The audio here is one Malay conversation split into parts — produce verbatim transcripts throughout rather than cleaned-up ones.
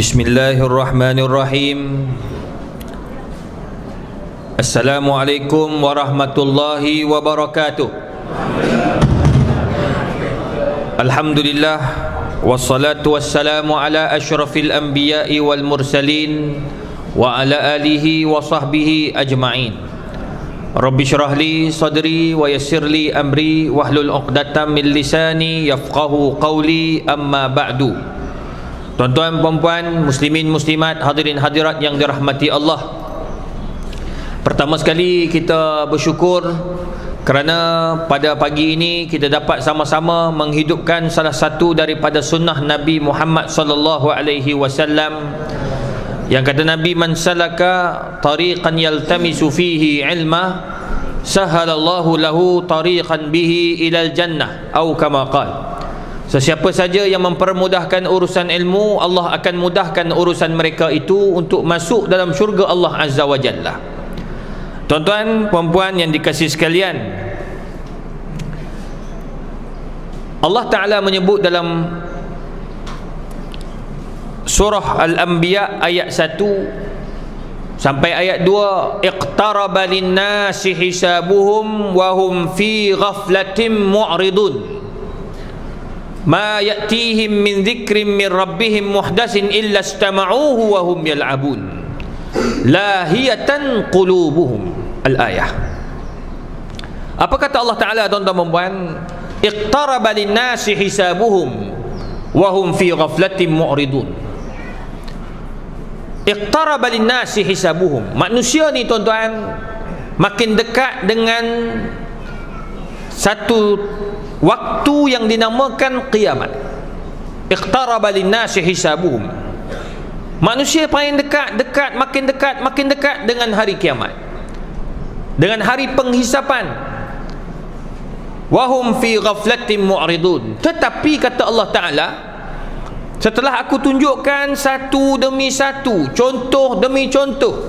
Bismillahirrahmanirrahim. Assalamualaikum warahmatullahi wabarakatuh. Alhamdulillah, wassalatu wassalamu ala asyrafil anbiya'i wal mursalin wa ala alihi wa sahbihi ajma'in. Rabbi syrah li sadri wa yassir li amri wahlul 'uqdatam min lisani yafqahu qawli, amma ba'du. Tuan-tuan, puan-puan, muslimin, muslimat, hadirin, hadirat yang dirahmati Allah. Pertama sekali kita bersyukur kerana pada pagi ini kita dapat sama-sama menghidupkan salah satu daripada sunnah Nabi Muhammad sallallahu alaihi wasallam, yang kata Nabi, "Man salaka tariqan yaltamisu fihi ilma, sahalallahu lahu tariqan bihi ilal jannah," atau kama qala. Sesiapa saja yang mempermudahkan urusan ilmu, Allah akan mudahkan urusan mereka itu untuk masuk dalam syurga Allah Azza wa Jalla. Tuan-tuan, puan-puan yang dikasihi sekalian, Allah Ta'ala menyebut dalam Surah Al-Anbiya ayat satu sampai ayat dua, "Iqtaraba lin-nasi hisabuhum wa hum fi ghaflatin mu'ridun. Ma ya'tihim min dzikrin min rabbihim muhdatsin illa istama'uhu wa hum yal'abun. Lahiyatan qulubuhum." Al-ayah. Apa kata Allah Taala, tuan-tuan dan puan? "Iqtaraba lin-nasi hisabuhum wa hum fi ghaflatin mu'ridun." Iqtaraba lin-nasi hisabuhum. Manusia ni, tuan-tuan, makin dekat dengan satu waktu yang dinamakan kiamat. Iqtaraba lin-nasi hisabuhum. Manusia paling dekat, dekat, makin dekat, makin dekat dengan hari kiamat, dengan hari penghisapan. Wa hum fi ghaflatin mu'ridun. Tetapi kata Allah Ta'ala, setelah aku tunjukkan satu demi satu, contoh demi contoh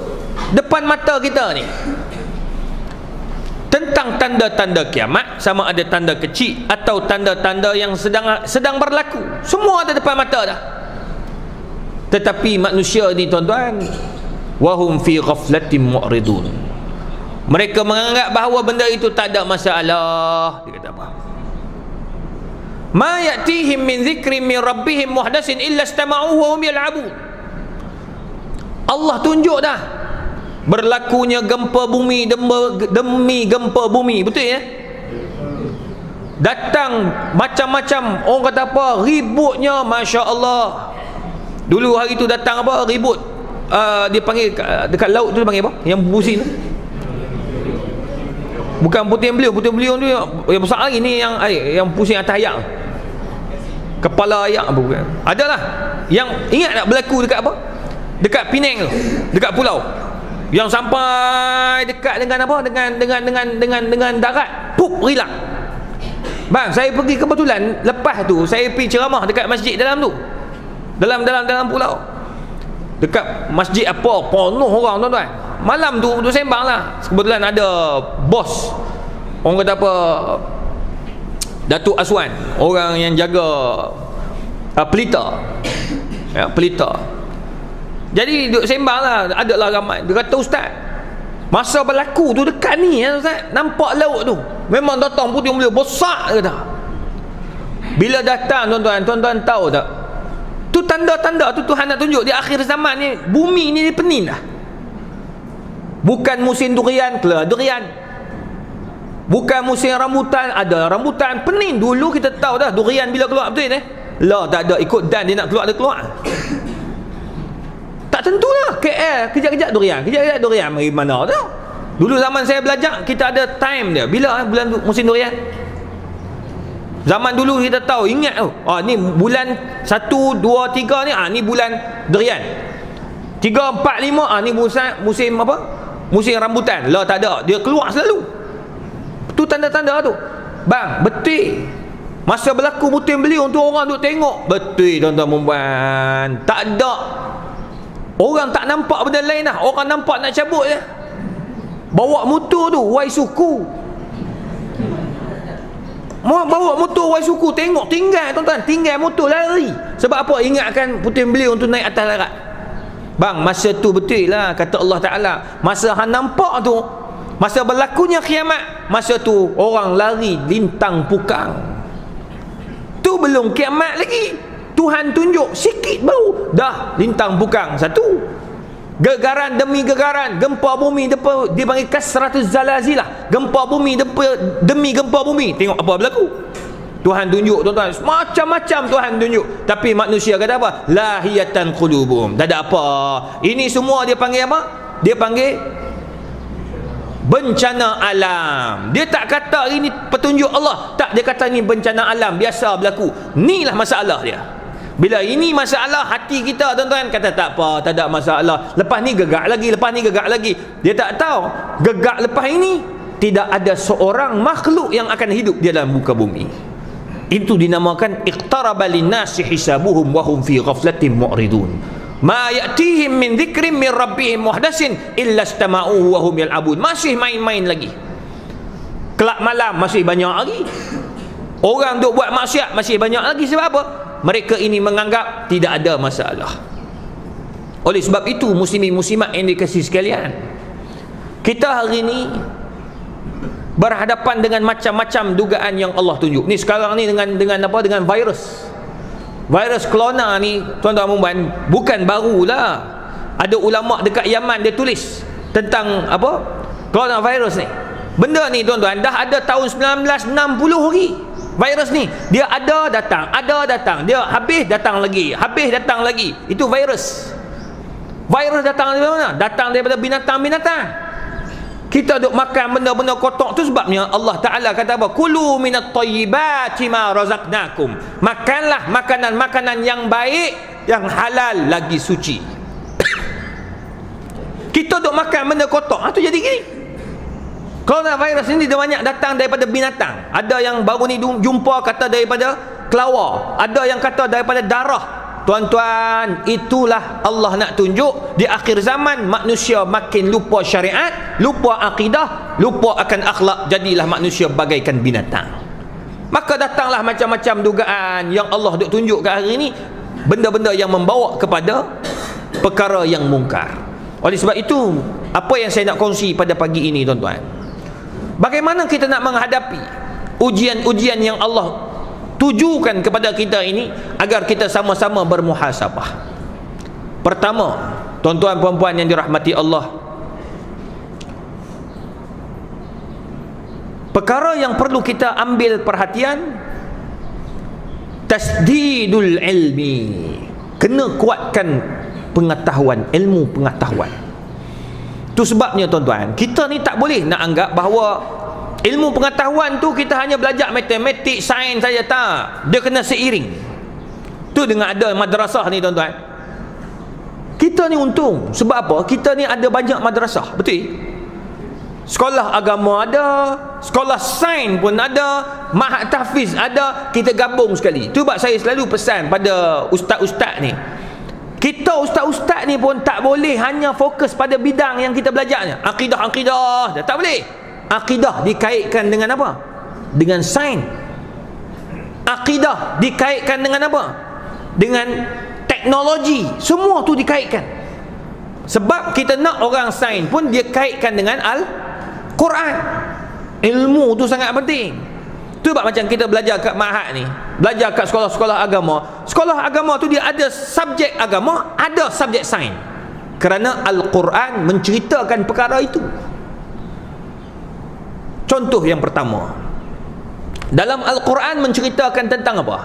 depan mata kita ni tentang tanda-tanda kiamat, sama ada tanda kecil atau tanda-tanda yang sedang sedang berlaku, semua ada depan mata dah. Tetapi manusia ni, tuan-tuan, wahum fi ghaflatin mu'ridun, mereka menganggap bahawa benda itu tak ada masalah. Dia kata apa? Ma ya'tihim min dzikrin min rabbihim muhdatsin illa istama'uhu wa hum yal'abun. Allah tunjuk dah berlakunya gempa bumi demi gempa bumi, betul ya? Datang macam-macam, orang kata apa, ributnya, Masya Allah. Dulu hari tu datang apa, ribut, uh, dia panggil dekat laut tu, dia panggil apa yang busin, bukan puting beliung. Puting beliung tu yang, yang besar lagi ni, yang air, yang pusing atas ayak, kepala ayak, bukan. Adalah yang ingat tak berlaku dekat apa, dekat Penang tu, dekat pulau yang sampai dekat dengan apa, dengan dengan dengan dengan dengan darat, pup, hilang. Bang, saya pergi kebetulan lepas tu saya pergi ceramah dekat masjid dalam tu. Dalam dalam dalam pulau. Dekat masjid apa, penuh orang, tuan-tuan. Malam tu duduk sembanglah. Kebetulan ada bos, orang kata apa, Datuk Aswan, orang yang jaga uh, pelita. Ya, pelita. Jadi duduk sembang lah, adalah ramai. Dia kata, "Ustaz, masa berlaku tu dekat ni ya, Ustaz, nampak laut tu memang datang puting beliung besar," dia kata. Bila datang, tuan-tuan, tuan-tuan tahu tak, tu tanda-tanda tu Tuhan nak tunjuk di akhir zaman ni, bumi ni pening dah. Bukan musim durian, keluar durian. Bukan musim rambutan, ada rambutan. Pening. Dulu kita tahu dah durian bila keluar, betul eh? Lah, tak ada, ikut dan dia nak keluar, dia keluar. Tak tentulah K L kejap-kejap durian, kejap-kejap durian, mari mana tu. Dulu zaman saya belajar, kita ada time dia. Bila eh, bulan musim durian? Zaman dulu kita tahu, ingat tu. Oh, ni bulan satu, dua, tiga ni, ah ni bulan durian. tiga, empat, lima, ah ni musim musim apa? Musim rambutan. Lah tak ada, dia keluar selalu. Tu tanda-tanda tu. Bang, betul. Masa berlaku puting beliung tu orang duk tengok. Betul, tuan-tuan puan. Tak ada. Orang tak nampak benda lain lah. Orang nampak nak cabut je. Bawa motor tu, wai suku. Mak bawa motor wai suku, tengok tinggal tuan-tuan, tinggal motor lari. Sebab apa? Ingatkan puting beliau untuk naik atas darat. Bang, masa tu betul lah kata Allah Taala. Masa hang nampak tu, masa berlakunya kiamat, masa tu orang lari lintang pukang. Tu belum kiamat lagi. Tuhan tunjuk sikit baru dah lintang pukang satu. Gegaran demi gegaran, gempa bumi depa dipanggil kasratul zalazilah. Gempa bumi depa demi gempa bumi. Tengok apa berlaku. Tuhan tunjuk tuan-tuan, macam-macam Tuhan tunjuk. Tapi manusia kata apa? Lahiyatan qulubum. Tak ada apa. Ini semua dia panggil apa? Dia panggil bencana alam. Dia tak kata ini petunjuk Allah. Tak, dia kata ini bencana alam biasa berlaku. Inilah masalah dia. Bila ini masalah hati kita tuan-tuan, kata tak apa, tak ada masalah. Lepas ni gegak lagi, lepas ni gegak lagi. Dia tak tahu, gegak lepas ini tidak ada seorang makhluk yang akan hidup di dalam muka bumi. Itu dinamakan iqtaraba linnasi hisabuhum wa hum fi ghaflatin mu'ridun. Ma ya'tihim min dzikrin min rabbihim muhdatsin illa istama'uhu wa hum yal'abun. Masih main-main lagi. Kelak malam masih banyak lagi. Orang duk buat maksiat masih banyak lagi. Sebab apa? Mereka ini menganggap tidak ada masalah. Oleh sebab itu muslimin-muslimat yang dikasihi sekalian, kita hari ini berhadapan dengan macam-macam dugaan yang Allah tunjuk. Ni sekarang ni dengan dengan apa? Dengan virus. Virus corona ni tuan-tuan dan puan, bukan barulah. Ada ulama dekat Yaman dia tulis tentang apa? Corona virus ni. Benda ni tuan-tuan dah ada tahun seribu sembilan ratus enam puluh lagi. Virus ni dia ada datang, ada datang, dia habis datang lagi, habis datang lagi. Itu virus. Virus datang dari mana? Datang daripada binatang-binatang. Kita duk makan benda-benda kotor tu sebabnya Allah Taala kata apa? Kulu minat tayyibati ma razaqnakum. Makanlah makanan-makanan yang baik, yang halal lagi suci. Kita duk makan benda kotor, ha, tu jadi gini. Coronavirus ini dia banyak datang daripada binatang. Ada yang baru ni jumpa kata daripada kelawar, ada yang kata daripada darah. Tuan-tuan, itulah Allah nak tunjuk di akhir zaman manusia makin lupa syariat, lupa akidah, lupa akan akhlak, jadilah manusia bagaikan binatang. Maka datanglah macam-macam dugaan yang Allah duk tunjuk kat hari ini, benda-benda yang membawa kepada perkara yang mungkar. Oleh sebab itu, apa yang saya nak kongsi pada pagi ini tuan-tuan, bagaimana kita nak menghadapi ujian-ujian yang Allah tujukan kepada kita ini agar kita sama-sama bermuhasabah. Pertama, tuan-tuan puan-puan yang dirahmati Allah, perkara yang perlu kita ambil perhatian, tasdidul ilmi. Kena kuatkan pengetahuan, ilmu pengetahuan. Itu sebabnya tuan-tuan, kita ni tak boleh nak anggap bahawa ilmu pengetahuan tu kita hanya belajar matematik, sains saja. Tak, dia kena seiring. Tu dengan ada madrasah ni tuan-tuan. Kita ni untung. Sebab apa? Kita ni ada banyak madrasah, betul? Sekolah agama ada, sekolah sains pun ada, mahat tahfiz ada, kita gabung sekali. Tu sebab saya selalu pesan pada ustaz-ustaz ni, kita ustaz-ustaz ni pun tak boleh hanya fokus pada bidang yang kita belajarnya. Akidah-akidah, dah tak boleh. Akidah dikaitkan dengan apa? Dengan sains. Akidah dikaitkan dengan apa? Dengan teknologi. Semua tu dikaitkan. Sebab kita nak orang sains pun dia kaitkan dengan Al-Quran. Ilmu tu sangat penting. Tu sebab macam kita belajar kat mahat ni, belajar kat sekolah-sekolah agama. Sekolah agama tu dia ada subjek agama, ada subjek sains. Kerana Al-Quran menceritakan perkara itu. Contoh yang pertama, dalam Al-Quran menceritakan tentang apa?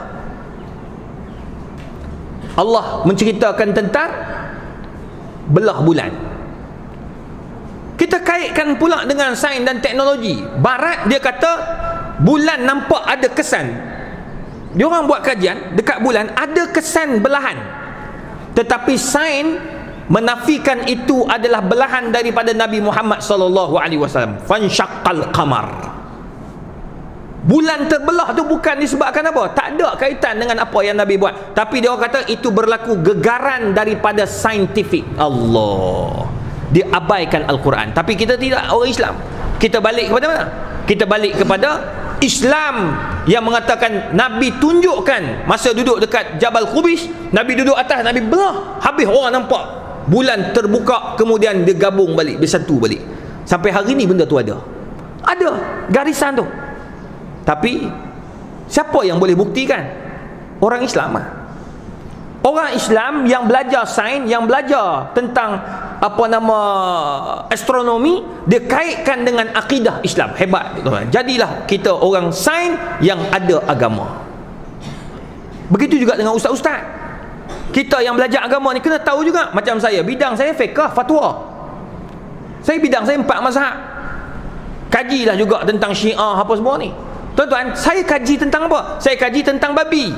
Allah menceritakan tentang belah bulan. Kita kaitkan pula dengan sains dan teknologi. Barat dia kata bulan nampak ada kesan. Diorang buat kajian dekat bulan, ada kesan belahan. Tetapi sains menafikan itu adalah belahan daripada Nabi Muhammad sallallahu alaihi wasallam. Fanshaqqal qamar. Bulan terbelah tu bukan disebabkan apa? Tak ada kaitan dengan apa yang Nabi buat. Tapi diorang kata itu berlaku gegaran daripada saintifik. Allah. Dia abaikan Al-Quran. Tapi kita tidak orang Islam. Kita balik kepada mana? Kita balik kepada Islam yang mengatakan Nabi tunjukkan masa duduk dekat Jabal Khubis, Nabi duduk atas, Nabi belah, habis orang nampak bulan terbuka, kemudian dia gabung balik, dia satu balik. Sampai hari ni benda tu ada, ada garisan tu, tapi siapa yang boleh buktikan? Orang Islam lah. Orang Islam yang belajar sains, yang belajar tentang apa nama astronomi, dia kaitkan dengan akidah Islam. Hebat tuan-tuan. Jadilah kita orang sains yang ada agama. Begitu juga dengan ustaz-ustaz. Kita yang belajar agama ni kena tahu juga. Macam saya, bidang saya fiqh, fatwa. Saya bidang saya empat mazhab. Kajilah juga tentang Syiah apa semua ni. Tuan-tuan, saya kaji tentang apa? Saya kaji tentang babi.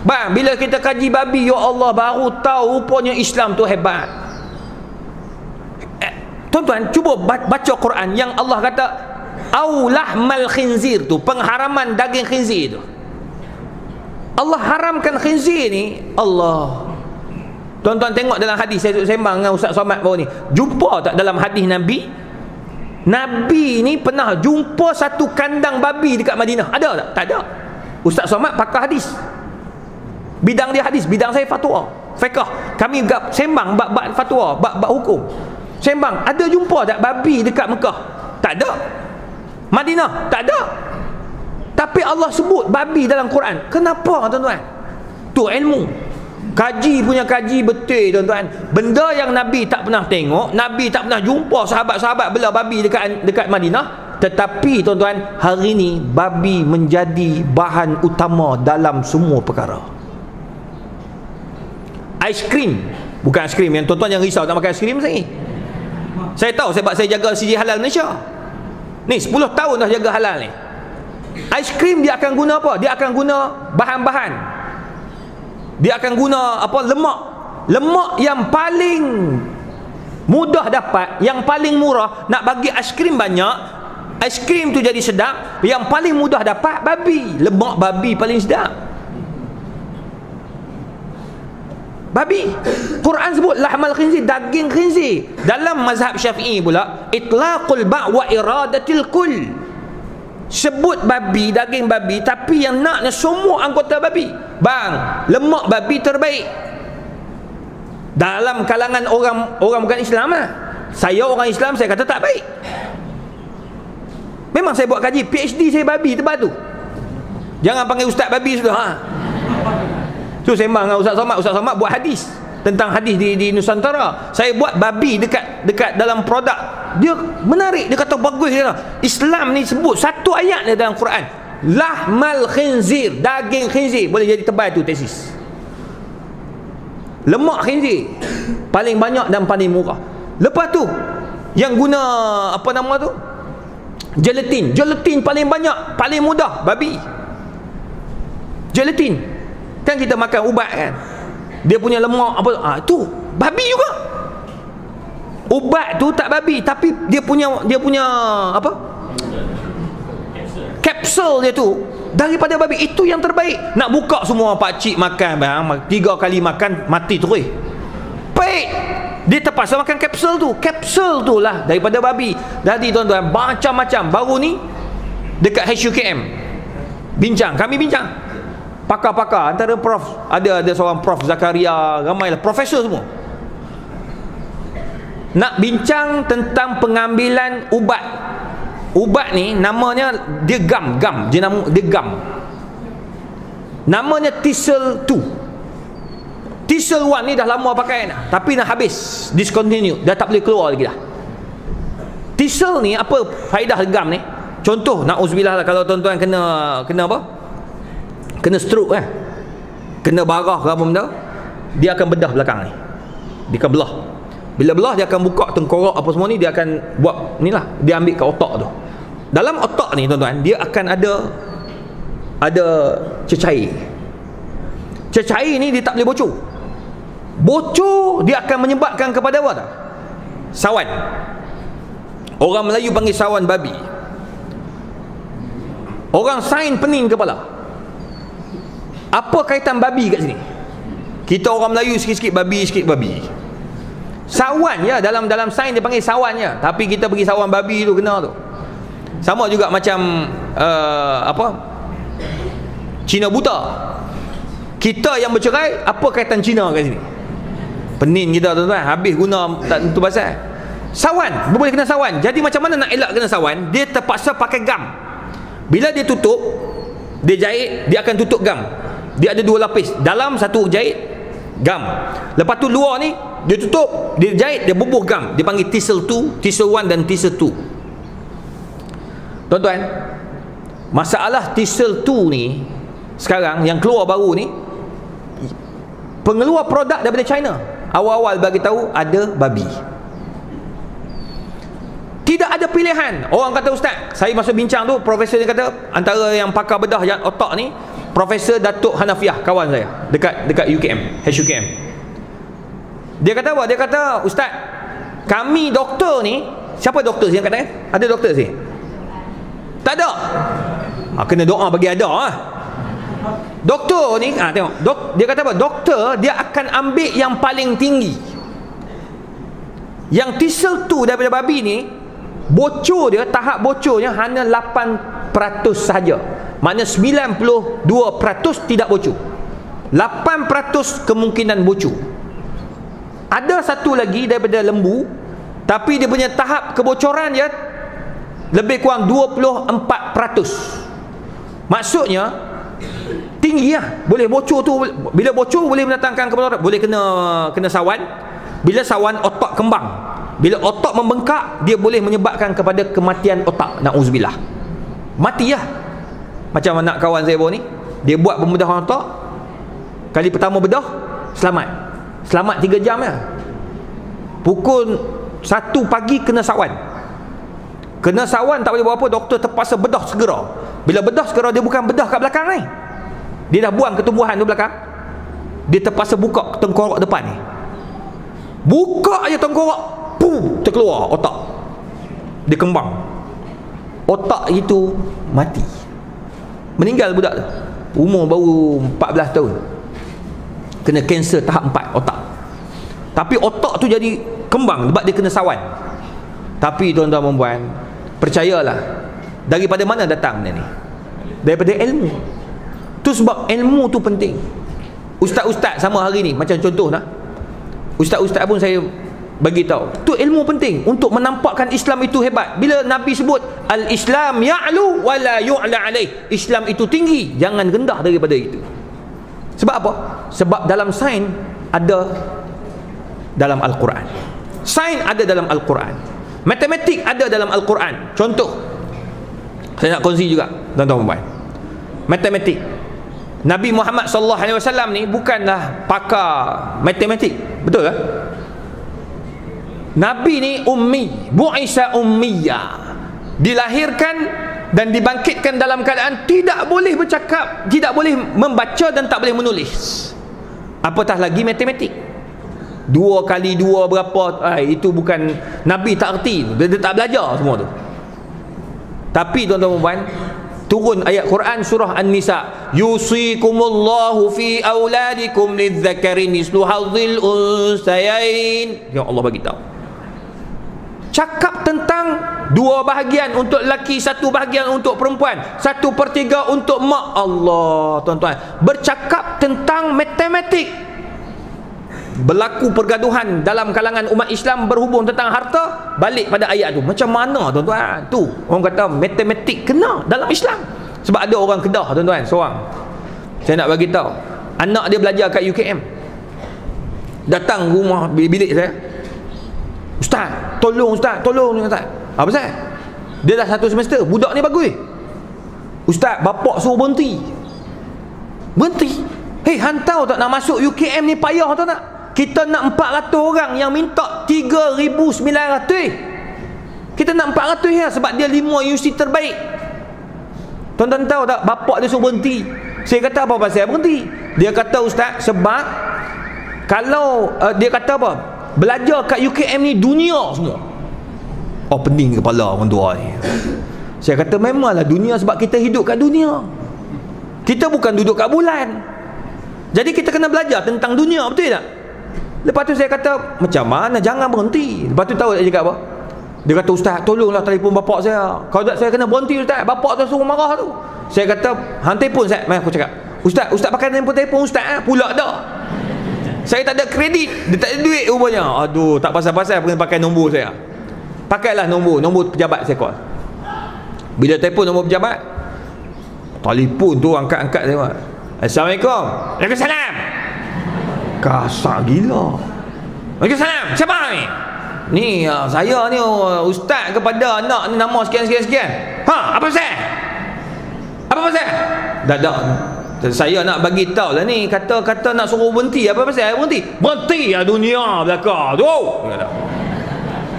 Bang, bila kita kaji babi, ya Allah, baru tahu rupanya Islam tu hebat. Tuan-tuan, cuba baca Quran yang Allah kata au lahmal khinzir tu, pengharaman daging khinzir tu. Allah haramkan khinzir ni. Allah. Tuan-tuan tengok dalam hadis, saya sembang dengan Ustaz Somad baru ni. Jumpa tak dalam hadis Nabi? Nabi ni pernah jumpa satu kandang babi dekat Madinah. Ada tak? Tak ada. Ustaz Somad pakar hadis. Bidang dia hadis, bidang saya fatwa, fiqh. Kami sembang bab-bab fatwa, bab-bab hukum. Sembang, ada jumpa tak babi dekat Mekah? Tak ada. Madinah? Tak ada. Tapi Allah sebut babi dalam Quran. Kenapa tuan-tuan? Tu ilmu. Kaji punya kaji betul tuan-tuan. Benda yang Nabi tak pernah tengok, Nabi tak pernah jumpa sahabat-sahabat bela babi dekat dekat Madinah. Tetapi tuan-tuan, hari ini babi menjadi bahan utama dalam semua perkara. Aiskrim, bukan aiskrim yang tuan-tuan yang risau nak makan aiskrim lagi. Saya tahu sebab saya jaga siji halal Malaysia ni sepuluh tahun dah jaga halal ni. Aiskrim dia akan guna apa? Dia akan guna bahan-bahan, dia akan guna apa? Lemak. Lemak yang paling mudah dapat, yang paling murah. Nak bagi aiskrim banyak, aiskrim tu jadi sedap, yang paling mudah dapat babi. Lemak babi paling sedap. Babi. Quran sebut lahmal khinzir, daging khinzir. Dalam mazhab Syafi'i pula itlaqul ba' wa iradatil kull. Sebut babi, daging babi, tapi yang naknya semua anggota babi. Bang, lemak babi terbaik. Dalam kalangan orang orang bukan Islam lah. Saya orang Islam, saya kata tak baik. Memang saya buat kaji, PhD saya babi tempat tu. Jangan panggil ustaz babi sudah ha. Tu sembang dengan Ustaz Somad. Ustaz Somad buat hadis, tentang hadis di, di Nusantara. Saya buat babi dekat dekat dalam produk. Dia menarik, dia kata bagus dia. Islam ni sebut satu ayat ni dalam Quran, lahmal khinzir, daging khinzir. Boleh jadi tebal tu tesis. Lemak khinzir paling banyak dan paling murah. Lepas tu yang guna apa nama tu, gelatin. Gelatin paling banyak, paling mudah, babi. Gelatin kan kita makan ubat kan, dia punya lemak apa ah, tu babi juga. Ubat tu tak babi, tapi dia punya dia punya apa, kapsul dia tu daripada babi. Itu yang terbaik. Nak buka semua pakcik makan bang, tiga kali makan mati terus. Baik, dia terpaksa makan kapsul tu. Kapsul tu lah daripada babi. Jadi tuan-tuan, macam-macam. Baru ni dekat H U K M bincang, kami bincang pakar-pakar, antara prof ada ada seorang Prof Zakaria, ramailah profesor semua nak bincang tentang pengambilan ubat. Ubat ni namanya dia gam, gam dia gam, namanya Tisseel dua. Tisseel satu ni dah lama pakai dah, tapi dah habis, discontinue, dah tak boleh keluar lagi dah. Tisseel ni apa faedah gam ni? Contoh, na'uzubillah lah, kalau tuan-tuan kena kena apa, kena stroke eh, kena barah ke apa benda, dia akan bedah belakang ni. Dia akan belah. Bila belah, dia akan buka tengkorak apa semua ni. Dia akan buat ni lah, dia ambil kat otak tu. Dalam otak ni tuan-tuan, dia akan ada ada cecair. Cecair ni dia tak boleh bocor. Bocor, dia akan menyebabkan kepada apa tak? Sawan. Orang Melayu panggil sawan babi. Orang sains pening kepala. Apa kaitan babi kat sini? Kita orang Melayu sikit-sikit babi, sikit babi. Sawan ya, dalam dalam sains dia panggil sawan ya. Tapi kita pergi sawan babi tu kena tu. Sama juga macam uh, apa Cina buta. Kita yang bercerai, apa kaitan Cina kat sini? Penin kita tuan-tuan, habis guna tak tentu pasal. Sawan, boleh kena sawan. Jadi macam mana nak elak kena sawan? Dia terpaksa pakai gam. Bila dia tutup, dia jahit, dia akan tutup gam. Dia ada dua lapis. Dalam satu jahit gam. Lepas tu luar ni dia tutup, dia jahit, dia bubuh gam. Dia panggil Tisseel dua, Tisseel satu dan Tisseel dua. Tuan-tuan, masalah Tisseel dua ni sekarang yang keluar baru ni, pengeluar produk daripada China. Awal-awal bagi tahu ada babi. Tidak ada pilihan. Orang kata ustaz, saya masa bincang tu profesor dia kata, antara yang pakar bedah yang otak ni, Profesor Datuk Hanafiah, kawan saya dekat dekat U K M, H U K M. Dia kata apa? Dia kata, ustaz, kami doktor ni, siapa doktor sini yang kata? Ada doktor sini? Tak ada. Ha, kena doa bagi ada ah. Ha. Doktor ni, ah ha, tengok, dok, dia kata apa? Doktor dia akan ambil yang paling tinggi. Yang Tisseel dua daripada babi ni, bocor dia, tahap bocornya hanya lapan peratus sahaja. Maknanya sembilan puluh dua peratus tidak bocor. lapan peratus kemungkinan bocor. Ada satu lagi daripada lembu, tapi dia punya tahap kebocoran dia lebih kurang dua puluh empat peratus. Maksudnya tinggi lah, boleh bocor tu. Bila bocor boleh mendatangkan kebocoran, boleh kena kena sawan. Bila sawan, otak kembang. Bila otak membengkak, dia boleh menyebabkan kepada kematian otak. Na'uzubillah, mati lah. Macam anak kawan saya baru ni, dia buat pembedahan otak. Kali pertama bedah, selamat selamat tiga jam lah. Pukul satu pagi kena sawan. Kena sawan tak boleh buat apa, doktor terpaksa bedah segera. Bila bedah segera, dia bukan bedah kat belakang ni, dia dah buang ketumbuhan tu belakang. Dia terpaksa buka tengkorak depan ni. Buka je tengkorak, pum, terkeluar otak. Dia kembang. Otak itu mati. Meninggal budak tu. Umur baru empat belas tahun. Kena kanser tahap empat otak. Tapi otak tu jadi kembang sebab dia kena sawan. Tapi tuan-tuan dan puan, percayalah, daripada mana datang ni? Daripada ilmu. Tu sebab ilmu tu penting. Ustaz-ustaz sama hari ni, macam contoh lah, ustaz-ustaz pun saya bagi tahu, tu ilmu penting untuk menampakkan Islam itu hebat. Bila Nabi sebut al-Islam ya'lu wa la yu'la alaih, Islam itu tinggi, jangan rendah daripada itu. Sebab apa? Sebab dalam sains ada dalam Al-Quran. Sains ada dalam Al-Quran. Matematik ada dalam Al-Quran. Contoh, saya nak kongsi juga tuan-tuan dan puan, matematik. Nabi Muhammad sallallahu alaihi wasallam ni bukanlah pakar matematik, betul ke? Nabi ni ummi, bu'isa ummiya, dilahirkan dan dibangkitkan dalam keadaan tidak boleh bercakap, tidak boleh membaca dan tak boleh menulis. Apatah lagi matematik. Dua kali dua berapa? Ay, itu bukan, Nabi tak erti, dia, dia tak belajar semua tu. Tapi tuan-tuan dan puan, turun ayat Quran surah An-Nisa, yusikumullahu fi auladikum lidzakari mislu hadzil unsayain. Ya Allah bagi tahu, cakap tentang dua bahagian untuk lelaki, satu bahagian untuk perempuan, satu per tiga untuk mak. Allah tuan-tuan, bercakap tentang matematik. Berlaku pergaduhan dalam kalangan umat Islam berhubung tentang harta, balik pada ayat tu. Macam mana tuan-tuan? Tu orang kata matematik kena dalam Islam. Sebab ada orang Kedah tuan-tuan, seorang, saya nak bagi tahu, anak dia belajar kat U K M. Datang rumah bilik saya, ustaz tolong, ustaz tolong, ustaz. Apa pasal? Dia dah satu semester. Budak ni bagus. Ustaz, bapak suruh berhenti. Berhenti. Hei, hantar tak nak masuk U K M ni payah tak nak? Kita nak empat ratus orang, yang minta tiga ribu sembilan ratus. Kita nak empat ratus ya, sebab dia lima universiti terbaik. Tuan-tuan tahu tak, bapak dia suruh berhenti. Saya kata apa pasal berhenti? Dia kata ustaz, sebab kalau uh, dia kata apa, belajar kat U K M ni dunia semua. Oh, pening kepala orang tua ni. Saya kata memanglah dunia, sebab kita hidup kat dunia. Kita bukan duduk kat bulan. Jadi kita kena belajar tentang dunia, betul tak? Lepas tu saya kata, macam mana, jangan berhenti. Lepas tu tahu dia cakap apa? Dia kata, "Ustaz, tolonglah telefon bapak saya. Kalau tak saya kena berhenti ustaz. Bapak tu suruh marah tu." Saya kata, "Hang telefon ustaz." Mai aku cakap, "Ustaz, ustaz pakai telefon ustaz ah, pula dah. Saya tak ada kredit, dia tak ada duit rupanya. Aduh, tak pasal-pasal pergi pakai nombor saya. Pakailah nombor, nombor pejabat saya call." Bila telefon nombor pejabat, telefon tu angkat-angkat saya. "Assalamualaikum." "Waalaikumsalam." Kasar gila. "Waalaikumsalam. Siapa ni?" "Ni saya ni ustaz kepada anak ni, nama sekian-sekian-sekian." "Ha, apa pasal? Apa pasal?" "Dah dah, saya nak bagi tahu lah ni, kata-kata nak suruh berhenti. Apa pasal berhenti?" "Berhenti lah dunia belakang tu.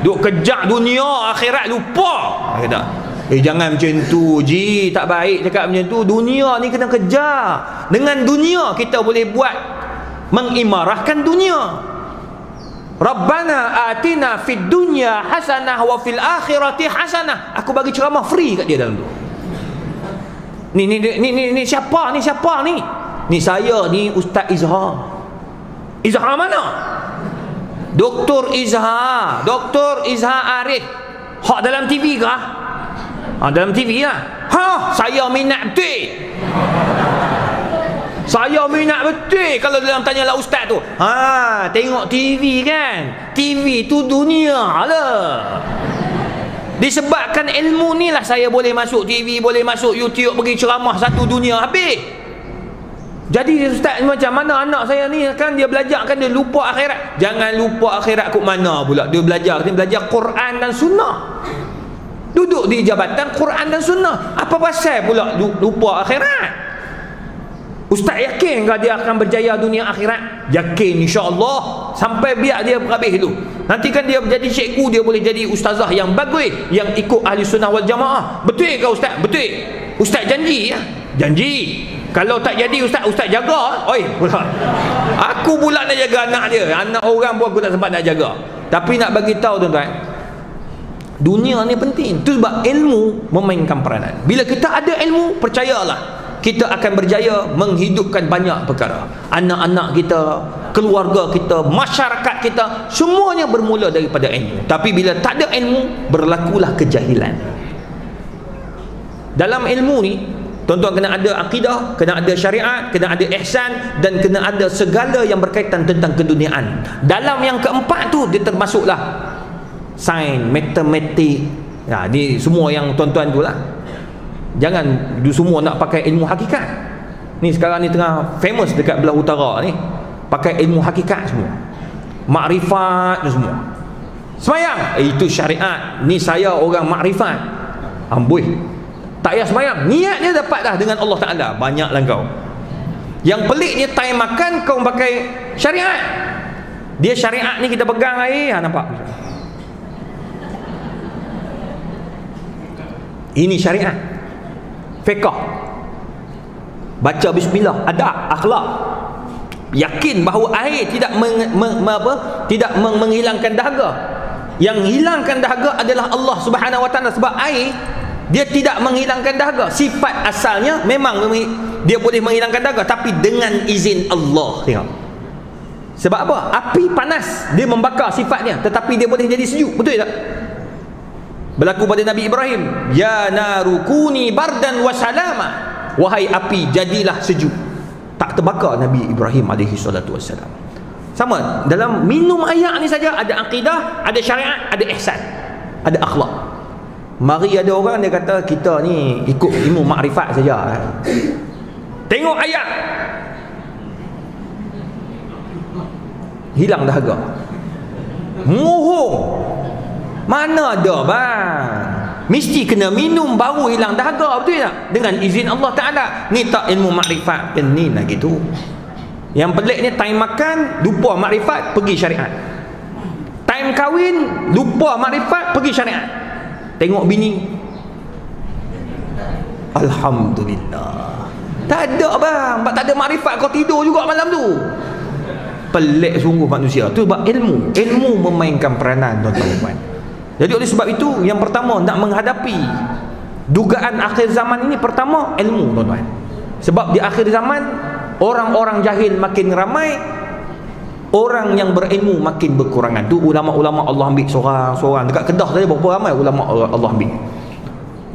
Duk kejar dunia, akhirat lupa." Kata, "Eh, jangan macam tu ji, tak baik cakap macam tu. Dunia ni kena kejar. Dengan dunia kita boleh buat mengimarahkan dunia. Rabbana atina fid dunya hasanah wa fil akhirati hasanah." Aku bagi ceramah free kat dia dalam tu. Ni ni ni ni, ni siapa ni? Siapa ni? Ni saya ni Ustaz Izhar. Izhar mana? Doktor Izhar, Doktor Izhar Arif. Hak dalam T V ke? Ha, dalam T V lah. Ha, saya minat betul. Saya minat betul kalau dalam tanyalah ustaz tu. Ha, tengok T V kan. T V tu dunia lah. Disebabkan ilmu ni lah saya boleh masuk T V, boleh masuk YouTube, pergi ceramah satu dunia habis. Jadi ustaz macam mana anak saya ni kan dia belajar kan dia lupa akhirat. Jangan lupa akhirat kat mana pula. Dia belajar ni belajar Quran dan sunnah. Duduk di jabatan Quran dan sunnah. Apa pasal pula lupa akhirat? Ustaz yakin ke dia akan berjaya dunia akhirat? Yakin insya-Allah. Sampai biar dia habis tu. Nanti kan dia jadi cikgu, dia boleh jadi ustazah yang bagus, yang ikut ahli sunnah wal jamaah. Betul ke ustaz? Betul. Ustaz janji ya. Janji. Kalau tak jadi ustaz, ustaz jaga. Oi, pula. Aku pula nak jaga anak dia. Anak orang pun aku tak sempat nak jaga. Tapi nak bagi tahu tuan-tuan, dunia ni penting. Itu sebab ilmu memainkan peranan. Bila kita ada ilmu, percayalah, kita akan berjaya menghidupkan banyak perkara. Anak-anak kita, keluarga kita, masyarakat kita, semuanya bermula daripada ilmu. Tapi bila tak ada ilmu, berlakulah kejahilan. Dalam ilmu ni, tuan-tuan kena ada akidah, kena ada syariat, kena ada ihsan, dan kena ada segala yang berkaitan tentang keduniaan. Dalam yang keempat tu, dia termasuklah sains, matematik. Ya, ni semua yang tuan-tuan tu lah. Jangan semua nak pakai ilmu hakikat. Ni sekarang ni tengah famous dekat belah utara ni, pakai ilmu hakikat semua, makrifat tu semua. Semayang, eh, itu syariat. Ni saya orang makrifat. Amboi, tak payah semayang, niatnya dapat dah dengan Allah Ta'ala. Banyaklah kau. Yang peliknya time makan kau pakai syariat. Dia syariat ni kita pegang air. Ha, nampak? Ini syariat. Fiqh, baca bismillah, adab, akhlak, yakin bahawa air tidak meng, meng, apa, tidak meng, menghilangkan dahaga. Yang hilangkan dahaga adalah Allah Subhanahu Wa Taala. Sebab air dia tidak menghilangkan dahaga. Sifat asalnya memang dia boleh menghilangkan dahaga, tapi dengan izin Allah. Tengok. Sebab apa? Api panas, dia membakar sifatnya, tetapi dia boleh jadi sejuk. Betul tak? Berlaku pada Nabi Ibrahim, "Ya narukuni bardan wa salama." Wahai api, jadilah sejuk. Tak terbakar Nabi Ibrahim alaihi salatu wassalam. Sama dalam minum air ni saja ada akidah, ada syariat, ada ihsan, ada akhlak. Mari ada orang dia kata kita ni ikut ilmu makrifat saja. Tengok air, hilang dahaga. Mohong. Mana ada bang? Mesti kena minum baru hilang dahaga, betul tak? Dengan izin Allah Ta'ala. Ni tak ilmu makrifat, ni lagi tu. Yang pelik ni time makan lupa makrifat, pergi syariat. Time kahwin lupa makrifat, pergi syariat. Tengok bini, Alhamdulillah. Tak ada bang, tak ada makrifat, kau tidur juga malam tu. Pelik sungguh manusia. Tu sebab ilmu. Ilmu memainkan peranan, tuan-tuan. Jadi oleh sebab itu, yang pertama nak menghadapi dugaan akhir zaman ini, pertama ilmu, tuan-tuan. Sebab di akhir zaman orang-orang jahil makin ramai, Orang yang berilmu makin berkurangan. Tu ulama-ulama Allah ambil seorang-seorang. Dekat Kedah saja berapa ramai ulama Allah ambil.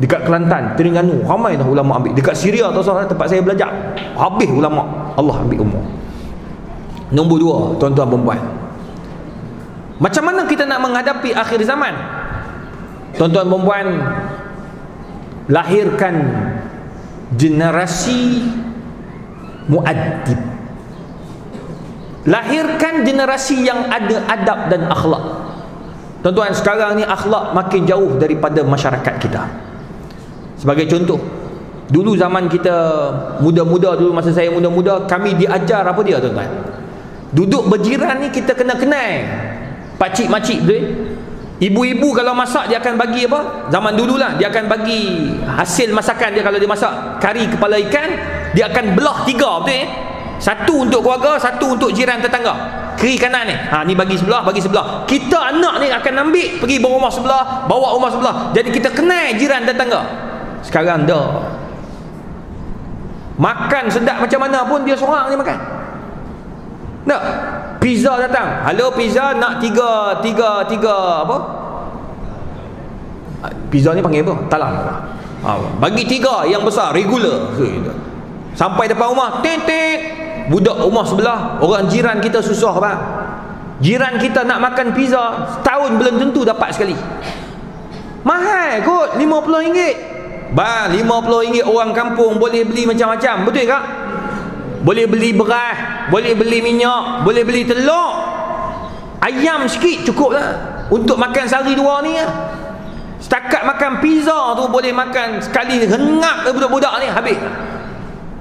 Dekat Kelantan, Terengganu, ramai dah ulama ambil. Dekat Syria atau tempat saya belajar, habis ulama Allah ambil umur. Nombor dua, tuan-tuan perempuan, macam mana kita nak menghadapi akhir zaman? Tuan-tuan perempuan, lahirkan generasi muaddib, lahirkan generasi yang ada adab dan akhlak. Tuan-tuan, sekarang ni akhlak makin jauh daripada masyarakat kita. Sebagai contoh, dulu zaman kita muda-muda, dulu masa saya muda-muda, kami diajar apa dia tuan-tuan? Duduk berjiran ni kita kena kenal. Pakcik-makcik tu, ibu-ibu kalau masak dia akan bagi apa? Zaman dululah dia akan bagi hasil masakan dia. Kalau dia masak kari kepala ikan, dia akan belah tiga, betul eh? Satu untuk keluarga, satu untuk jiran tetangga. Kiri kanan ni, ha, ni bagi sebelah, bagi sebelah. Kita anak ni akan ambil pergi berumah sebelah, bawa rumah sebelah. Jadi kita kenal jiran tetangga. Sekarang dah, makan sedap macam mana pun dia seorang je makan. Tak, pizza datang, halo pizza, nak tiga tiga tiga apa? Pizza ni panggil apa? Talam, ha, bagi tiga yang besar, regular. Sampai depan rumah, titik. Budak rumah sebelah, orang jiran kita susah bang. Jiran kita nak makan pizza, setahun belum tentu dapat sekali. Mahal kot, lima puluh ringgit. Bang, lima puluh ringgit orang kampung boleh beli macam-macam, betul tak? Boleh beli beras, boleh beli minyak, boleh beli telur. Ayam sikit cukup lah untuk makan sehari dua ni lah. Setakat makan pizza tu boleh makan sekali hengap budak-budak ni habis.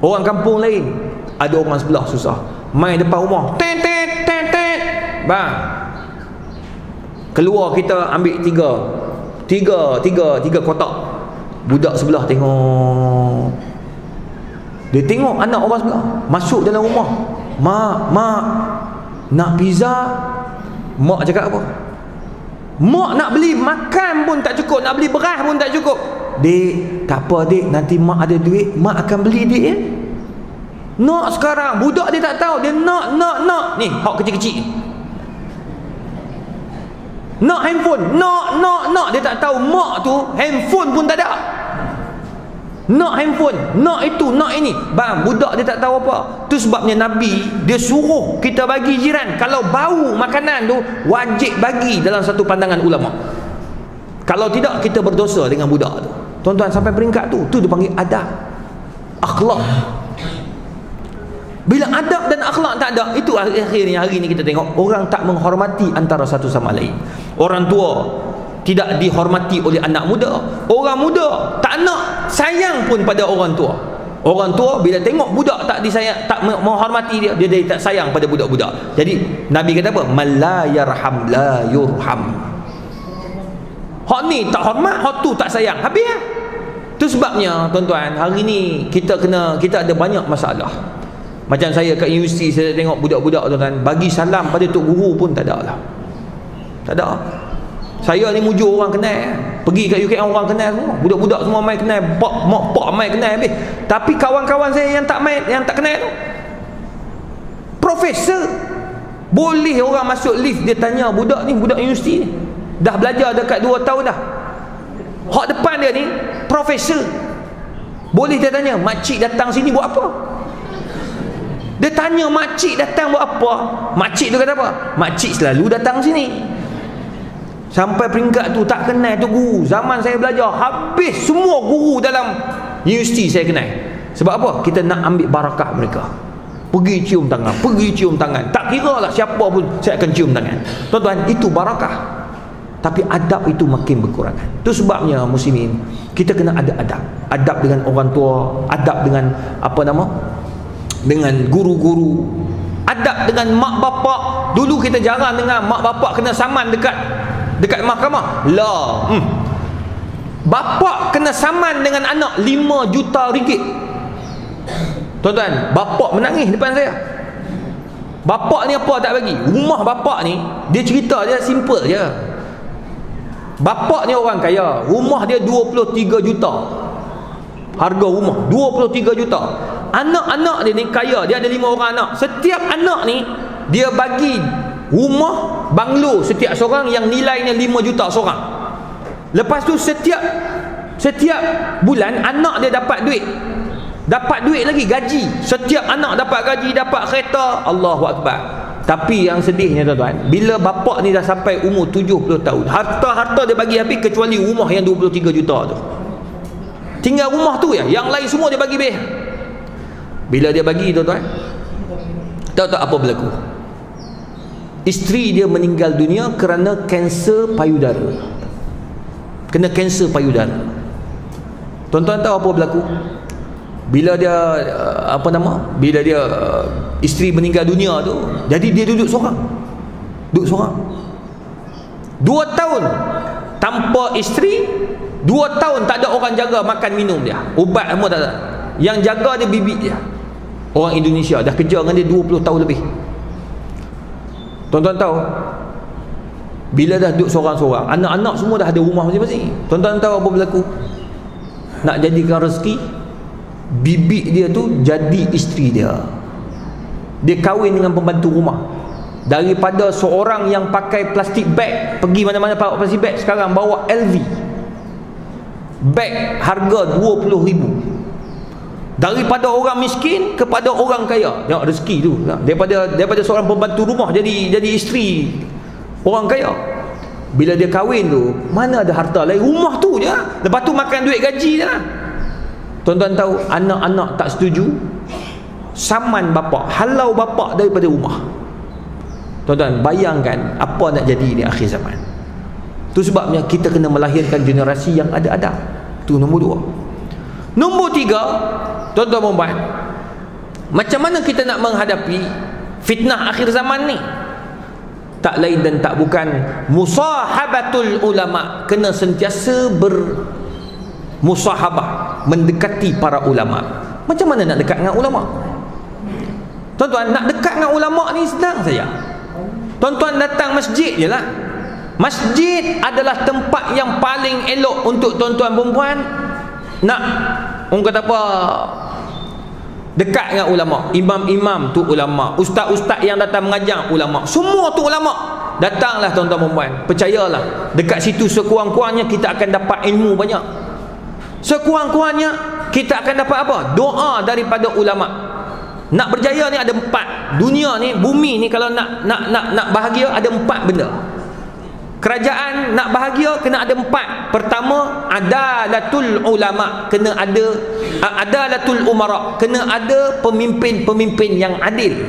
Orang kampung lain, ada orang sebelah susah, main depan rumah, tet tet tet tet bang. Keluar kita ambil tiga tiga tiga tiga kotak. Budak sebelah tengok, dia tengok anak orang sebelah masuk dalam rumah. Mak, mak nak pizza. Mak cakap apa? Mak nak beli makan pun tak cukup, nak beli beras pun tak cukup. Dik, tak apa dik, nanti mak ada duit, mak akan beli dik ya. Nak sekarang, budak dia tak tahu, dia nak, nak, nak. Ni, hak kecil-kecil nak handphone, nak, nak, nak. Dia tak tahu mak tu handphone pun tak ada. Nak handphone, nak itu, nak ini. Bang, budak dia tak tahu apa. Tu sebabnya Nabi, dia suruh kita bagi jiran. Kalau bau makanan tu, wajib bagi dalam satu pandangan ulama. Kalau tidak, kita berdosa dengan budak tu. Tuan-tuan, sampai peringkat tu, tu dia panggil adab, akhlak. Bila adab dan akhlak tak ada, itu akhirnya hari ni kita tengok orang tak menghormati antara satu sama lain. Orang tua tidak dihormati oleh anak muda, orang muda tak nak sayang pun pada orang tua. Orang tua bila tengok budak tak disayang, tak menghormati dia, dia jadi tak sayang pada budak-budak. Jadi Nabi kata apa? Man la yarham la yurham. Hak ni tak hormat, hak tu tak sayang, habis lah. Itu sebabnya tuan-tuan, hari ni kita kena, kita ada banyak masalah. Macam saya kat universiti, saya tengok budak-budak tuan-tuan, bagi salam pada tok guru pun tak ada lah. Tak ada. Saya ni mujur orang kenal, pergi kat U K M orang kenal semua. Budak-budak semua main kenal, pak mak pak main kenal habis. Tapi kawan-kawan saya yang tak main, yang tak kenal tu, profesor, boleh orang masuk lift dia tanya budak ni, budak universiti ni, dah belajar dekat dua tahun dah. Hak depan dia ni profesor. Boleh dia tanya, makcik datang sini buat apa? Dia tanya makcik datang buat apa? Makcik tu kata apa? Makcik selalu datang sini. Sampai peringkat tu tak kenal tu guru. Zaman saya belajar, habis semua guru dalam universiti saya kenal. Sebab apa? Kita nak ambil barakah mereka. Pergi cium tangan, pergi cium tangan. Tak kira lah siapa pun saya akan cium tangan. Tuan-tuan, itu barakah. Tapi adab itu makin berkurangan. Itu sebabnya muslimin, kita kena ada adab. Adab dengan orang tua, adab dengan apa nama? Dengan guru-guru, adab dengan mak bapak. Dulu kita jarang dengar mak bapak kena saman dekat dekat mahkamah lah. hmm. Bapak kena saman dengan anak lima juta ringgit. Tuan-tuan, bapak menangis depan saya. Bapak ni apa tak bagi. Rumah bapak ni, dia cerita dia simple je. Bapak ni orang kaya, rumah dia dua puluh tiga juta harga rumah, dua puluh tiga juta. Anak-anak dia ni kaya, dia ada lima orang anak. Setiap anak ni dia bagi rumah banglo setiap seorang yang nilainya lima juta seorang. Lepas tu setiap setiap bulan anak dia dapat duit. Dapat duit lagi, gaji. Setiap anak dapat gaji, dapat kereta. Allahu Akbar. Tapi yang sedihnya tuan-tuan, bila bapak ni dah sampai umur tujuh puluh tahun, harta-harta dia bagi habis kecuali rumah yang dua puluh tiga juta tu. Tinggal rumah tu ya, yang lain semua dia bagi habis. Bila dia bagi tuan-tuan, tahu tak apa berlaku? Isteri dia meninggal dunia kerana kanser payudara. Kena kanser payudara. Tuan-tuan tahu apa berlaku? Bila dia apa nama? Bila dia isteri meninggal dunia tu, jadi dia duduk seorang. Duduk seorang. Dua tahun tanpa isteri, dua tahun tak ada orang jaga makan minum dia. Ubat semua tak ada. Yang jaga dia bibi dia. Orang Indonesia dah kerja dengan dia dua puluh tahun lebih. Tuan-tuan tahu, bila dah duduk seorang-seorang, anak-anak semua dah ada rumah masing-masing. Tuan-tuan tahu apa berlaku? Nak jadikan rezeki, bibik dia tu jadi isteri dia. Dia kahwin dengan pembantu rumah. Daripada seorang yang pakai plastik bag, pergi mana-mana pakai plastik bag, sekarang bawa L V. Bag harga dua puluh ribu. Daripada orang miskin kepada orang kaya. Tengok rezeki tu. Daripada daripada seorang pembantu rumah jadi jadi isteri orang kaya. Bila dia kahwin tu, mana ada harta lain, rumah tu je. Lepas tu makan duit gaji je lah. Tuan-tuan tahu, anak-anak tak setuju, saman bapa, halau bapa daripada rumah. Tuan-tuan, bayangkan apa nak jadi di akhir zaman. Tu sebabnya kita kena melahirkan generasi yang ada adab. Tu nombor dua. Nombor tiga, tuan-tuan puan, macam mana kita nak menghadapi fitnah akhir zaman ni? Tak lain dan tak bukan, musahabatul ulama. Kena sentiasa bermusahabah, mendekati para ulama. Macam mana nak dekat dengan ulama? Tuan-tuan, nak dekat dengan ulama ni senang saja. Tuan-tuan datang masjid je lah. Masjid adalah tempat yang paling elok untuk tuan-tuan perempuan nak, orang kata apa, dekat dengan ulama. Imam-imam tu ulama, ustaz-ustaz yang datang mengajar ulama, semua tu ulama. Datanglah tuan-tuan perempuan, percayalah, dekat situ sekurang-kurangnya kita akan dapat ilmu banyak. Sekurang-kurangnya kita akan dapat apa? Doa daripada ulama. Nak berjaya ni ada empat. Dunia ni, bumi ni, kalau nak nak nak nak bahagia ada empat benda. Kerajaan nak bahagia kena ada empat. Pertama, adalatul ulama, kena ada. Adalatul umara, kena ada pemimpin-pemimpin yang adil.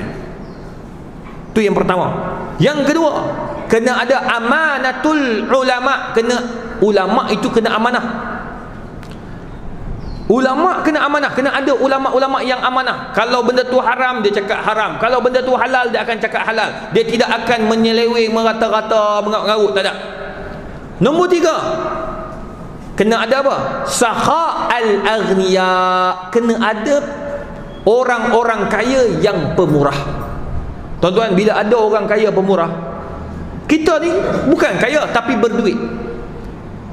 Tu yang pertama. Yang kedua, kena ada amanatul ulama, kena ulama itu kena amanah. Ulama kena amanah, kena ada ulama-ulama yang amanah. Kalau benda tu haram, dia cakap haram. Kalau benda tu halal, dia akan cakap halal. Dia tidak akan menyeleweng, merata-rata, mengarut-ngarut, tak ada. Nombor tiga, kena ada apa? Saha al-aghniya, kena ada orang-orang kaya yang pemurah. Tuan-tuan, bila ada orang kaya pemurah, kita ni bukan kaya tapi berduit.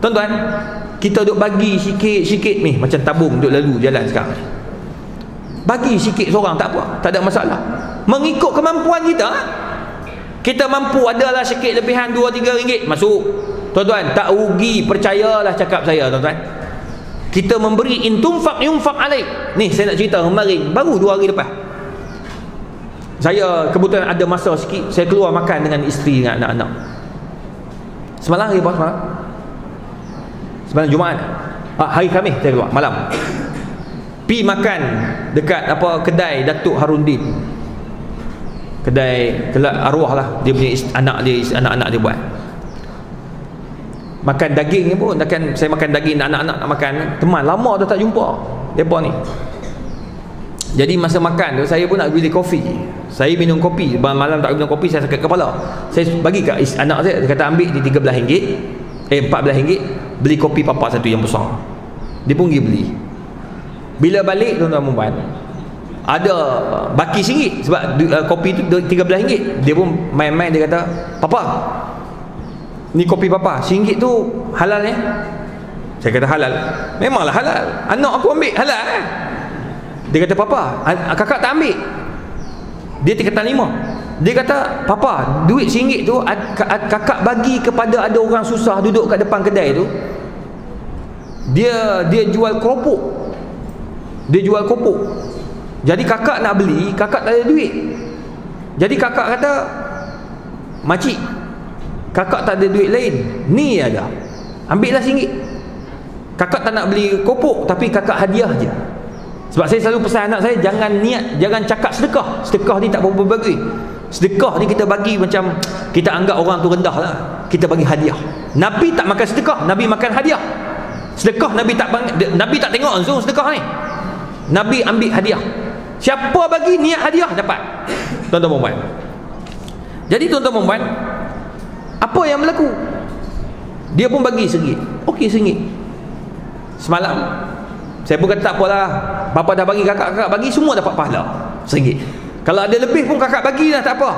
Tuan-tuan, kita duk bagi sikit-sikit ni, macam tabung duk lalu jalan sekarang, bagi sikit seorang tak apa, tak ada masalah, mengikut kemampuan kita. Kita mampu adalah sikit lebihan dua tiga ringgit masuk, tuan-tuan tak rugi, percayalah cakap saya tuan-tuan. Kita memberi, in tunfaq yunfaq alaih. Ni saya nak cerita kemarin, baru dua hari lepas, saya kebetulan ada masa sikit, saya keluar makan dengan isteri dengan anak-anak. Semalam hari apa? Semalam Semalam Jumaat, ah, hari Khamis saya keluar malam, pi makan dekat apa, kedai Datuk Harundin, kedai kelak arwah lah dia punya isteri, anak dia, anak-anak dia buat. Makan daging ni pun, makan, saya makan daging, anak-anak nak makan, teman lama dah tak jumpa depa ni. Jadi masa makan saya pun nak beli kopi, saya minum kopi, malam tak minum kopi, saya sakit kepala, saya bagi kat anak saya, dia kata ambil di tiga belas ringgit, eh empat belas ringgit, beli kopi papa satu yang besar. Dia pun pergi beli. Bila balik tuan-tuan perempuan, ada baki singgit, sebab uh, kopi tu tiga belas ringgit. Dia pun main-main, dia kata, "Papa, ni kopi papa, singgit tu halal ya?" Saya kata, "Halal." Memanglah halal. Anak aku ambil halal eh? Dia kata, "Papa, kakak tak ambil." Dia tingkatan lima. Dia kata, "Papa, duit seringgit tu kakak bagi kepada ada orang susah duduk kat depan kedai tu. Dia dia jual keropok. Dia jual keropok. Jadi kakak nak beli, kakak tak ada duit. Jadi kakak kata, makcik, kakak tak ada duit lain. Ni ada. Ambillah seringgit. Kakak tak nak beli keropok, tapi kakak hadiah je." Sebab saya selalu pesan anak saya, jangan niat, jangan cakap sedekah. Sedekah ni tak berapa bagi. Sedekah ni kita bagi macam kita anggap orang tu rendah lah. Kita bagi hadiah. Nabi tak makan sedekah, Nabi makan hadiah. Sedekah Nabi tak Nabi tak tengok langsung sedekah ni. Nabi ambil hadiah. Siapa bagi niat hadiah dapat. Tuan-tuan puan-puan. Jadi tuan-tuan puan, apa yang berlaku? Dia pun bagi seringgit. Okey seringgit. Semalam saya pun kata tak apalah, bapa dah bagi, kakak-kakak bagi, semua dapat pahala seringgit. Kalau ada lebih pun kakak bagi dah, tak apa.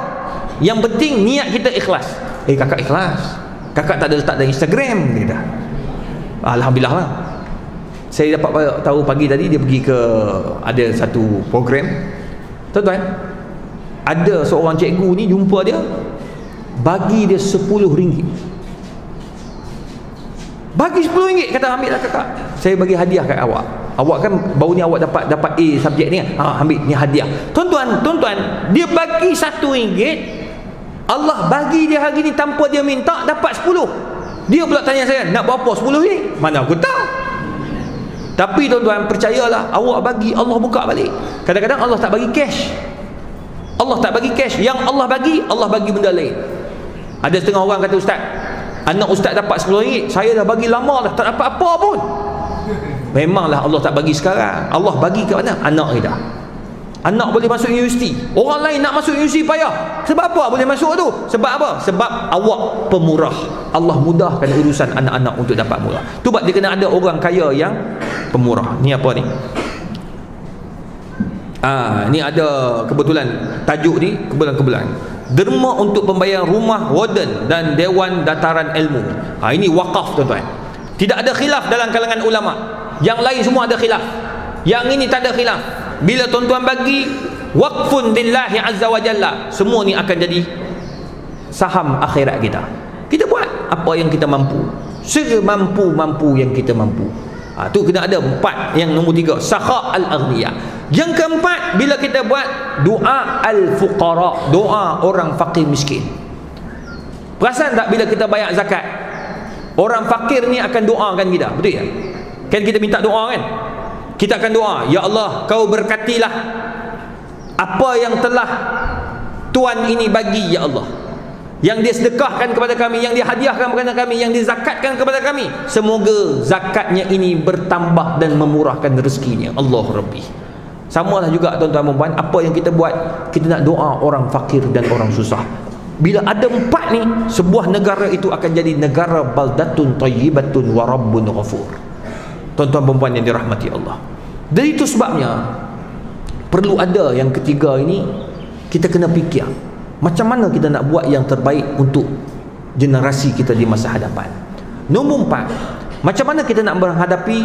Yang penting niat kita ikhlas. Eh kakak ikhlas, kakak tak ada letak dalam Instagram kita. Alhamdulillah lah. Saya dapat tahu pagi tadi dia pergi ke ada satu program. Tuan-tuan, ada seorang cikgu ni jumpa dia, bagi dia sepuluh ringgit. Bagi sepuluh ringgit, kata ambil lah kakak, saya bagi hadiah kat awak. Awak kan baru ni awak dapat dapat A subjek ni, ha, ambil ni hadiah. Tuan-tuan, tuan-tuan, dia bagi satu ringgit, Allah bagi dia hari ni tanpa dia minta, dapat sepuluh. Dia pula tanya saya, nak berapa sepuluh ringgit? Mana aku tahu. Tapi tuan-tuan, percayalah, awak bagi, Allah buka balik. Kadang-kadang Allah tak bagi cash. Allah tak bagi cash. Yang Allah bagi, Allah bagi benda lain. Ada setengah orang kata, ustaz, anak ustaz dapat sepuluh ringgit, saya dah bagi lama dah, tak dapat apa pun. Memanglah Allah tak bagi sekarang. Allah bagi kat mana? Anak kita. Anak boleh masuk universiti. Orang lain nak masuk universiti payah. Sebab apa boleh masuk tu? Sebab apa? Sebab awak pemurah. Allah mudahkan urusan anak-anak untuk dapat murah. Tu buat dia kena ada orang kaya yang pemurah. Ni apa ni? Ah, ni ada kebetulan tajuk ni kebetulan-kebetulan. Derma untuk pembayaran rumah warden dan Dewan Dataran Ilmu. Ha, ini wakaf tuan-tuan. Tidak ada khilaf dalam kalangan ulama. Yang lain semua ada khilaf. Yang ini tak ada khilaf. Bila tuan-tuan bagi waqfun lillahi azza wa jalla, semua ni akan jadi saham akhirat kita. Kita buat apa yang kita mampu. Semampu-mampu yang kita mampu. Ha, tu kena ada empat. Yang nombor tiga, sakha al-aghniyah. Yang keempat, bila kita buat doa al-fuqara, doa orang fakir miskin. Perasan tak bila kita bayar zakat, orang fakir ni akan doakan kita, betul tak? Kan kita minta doa kan? Kita akan doa, ya Allah, kau berkatilah apa yang telah tuan ini bagi, ya Allah. Yang dia sedekahkan kepada kami, yang dia hadiahkan kepada kami, yang dia zakatkan kepada kami, semoga zakatnya ini bertambah dan memurahkan rezekinya. Allah Rabbi. Samalah juga tuan-tuan dan puan, apa yang kita buat, kita nak doa orang fakir dan orang susah. Bila ada empat ni, sebuah negara itu akan jadi negara baldatun tayyibatun wa rabbun ghafur. Tuan-tuan dan puan yang dirahmati Allah. Dan itu sebabnya perlu ada yang ketiga ini, kita kena fikir macam mana kita nak buat yang terbaik untuk generasi kita di masa hadapan. Nombor empat, macam mana kita nak menghadapi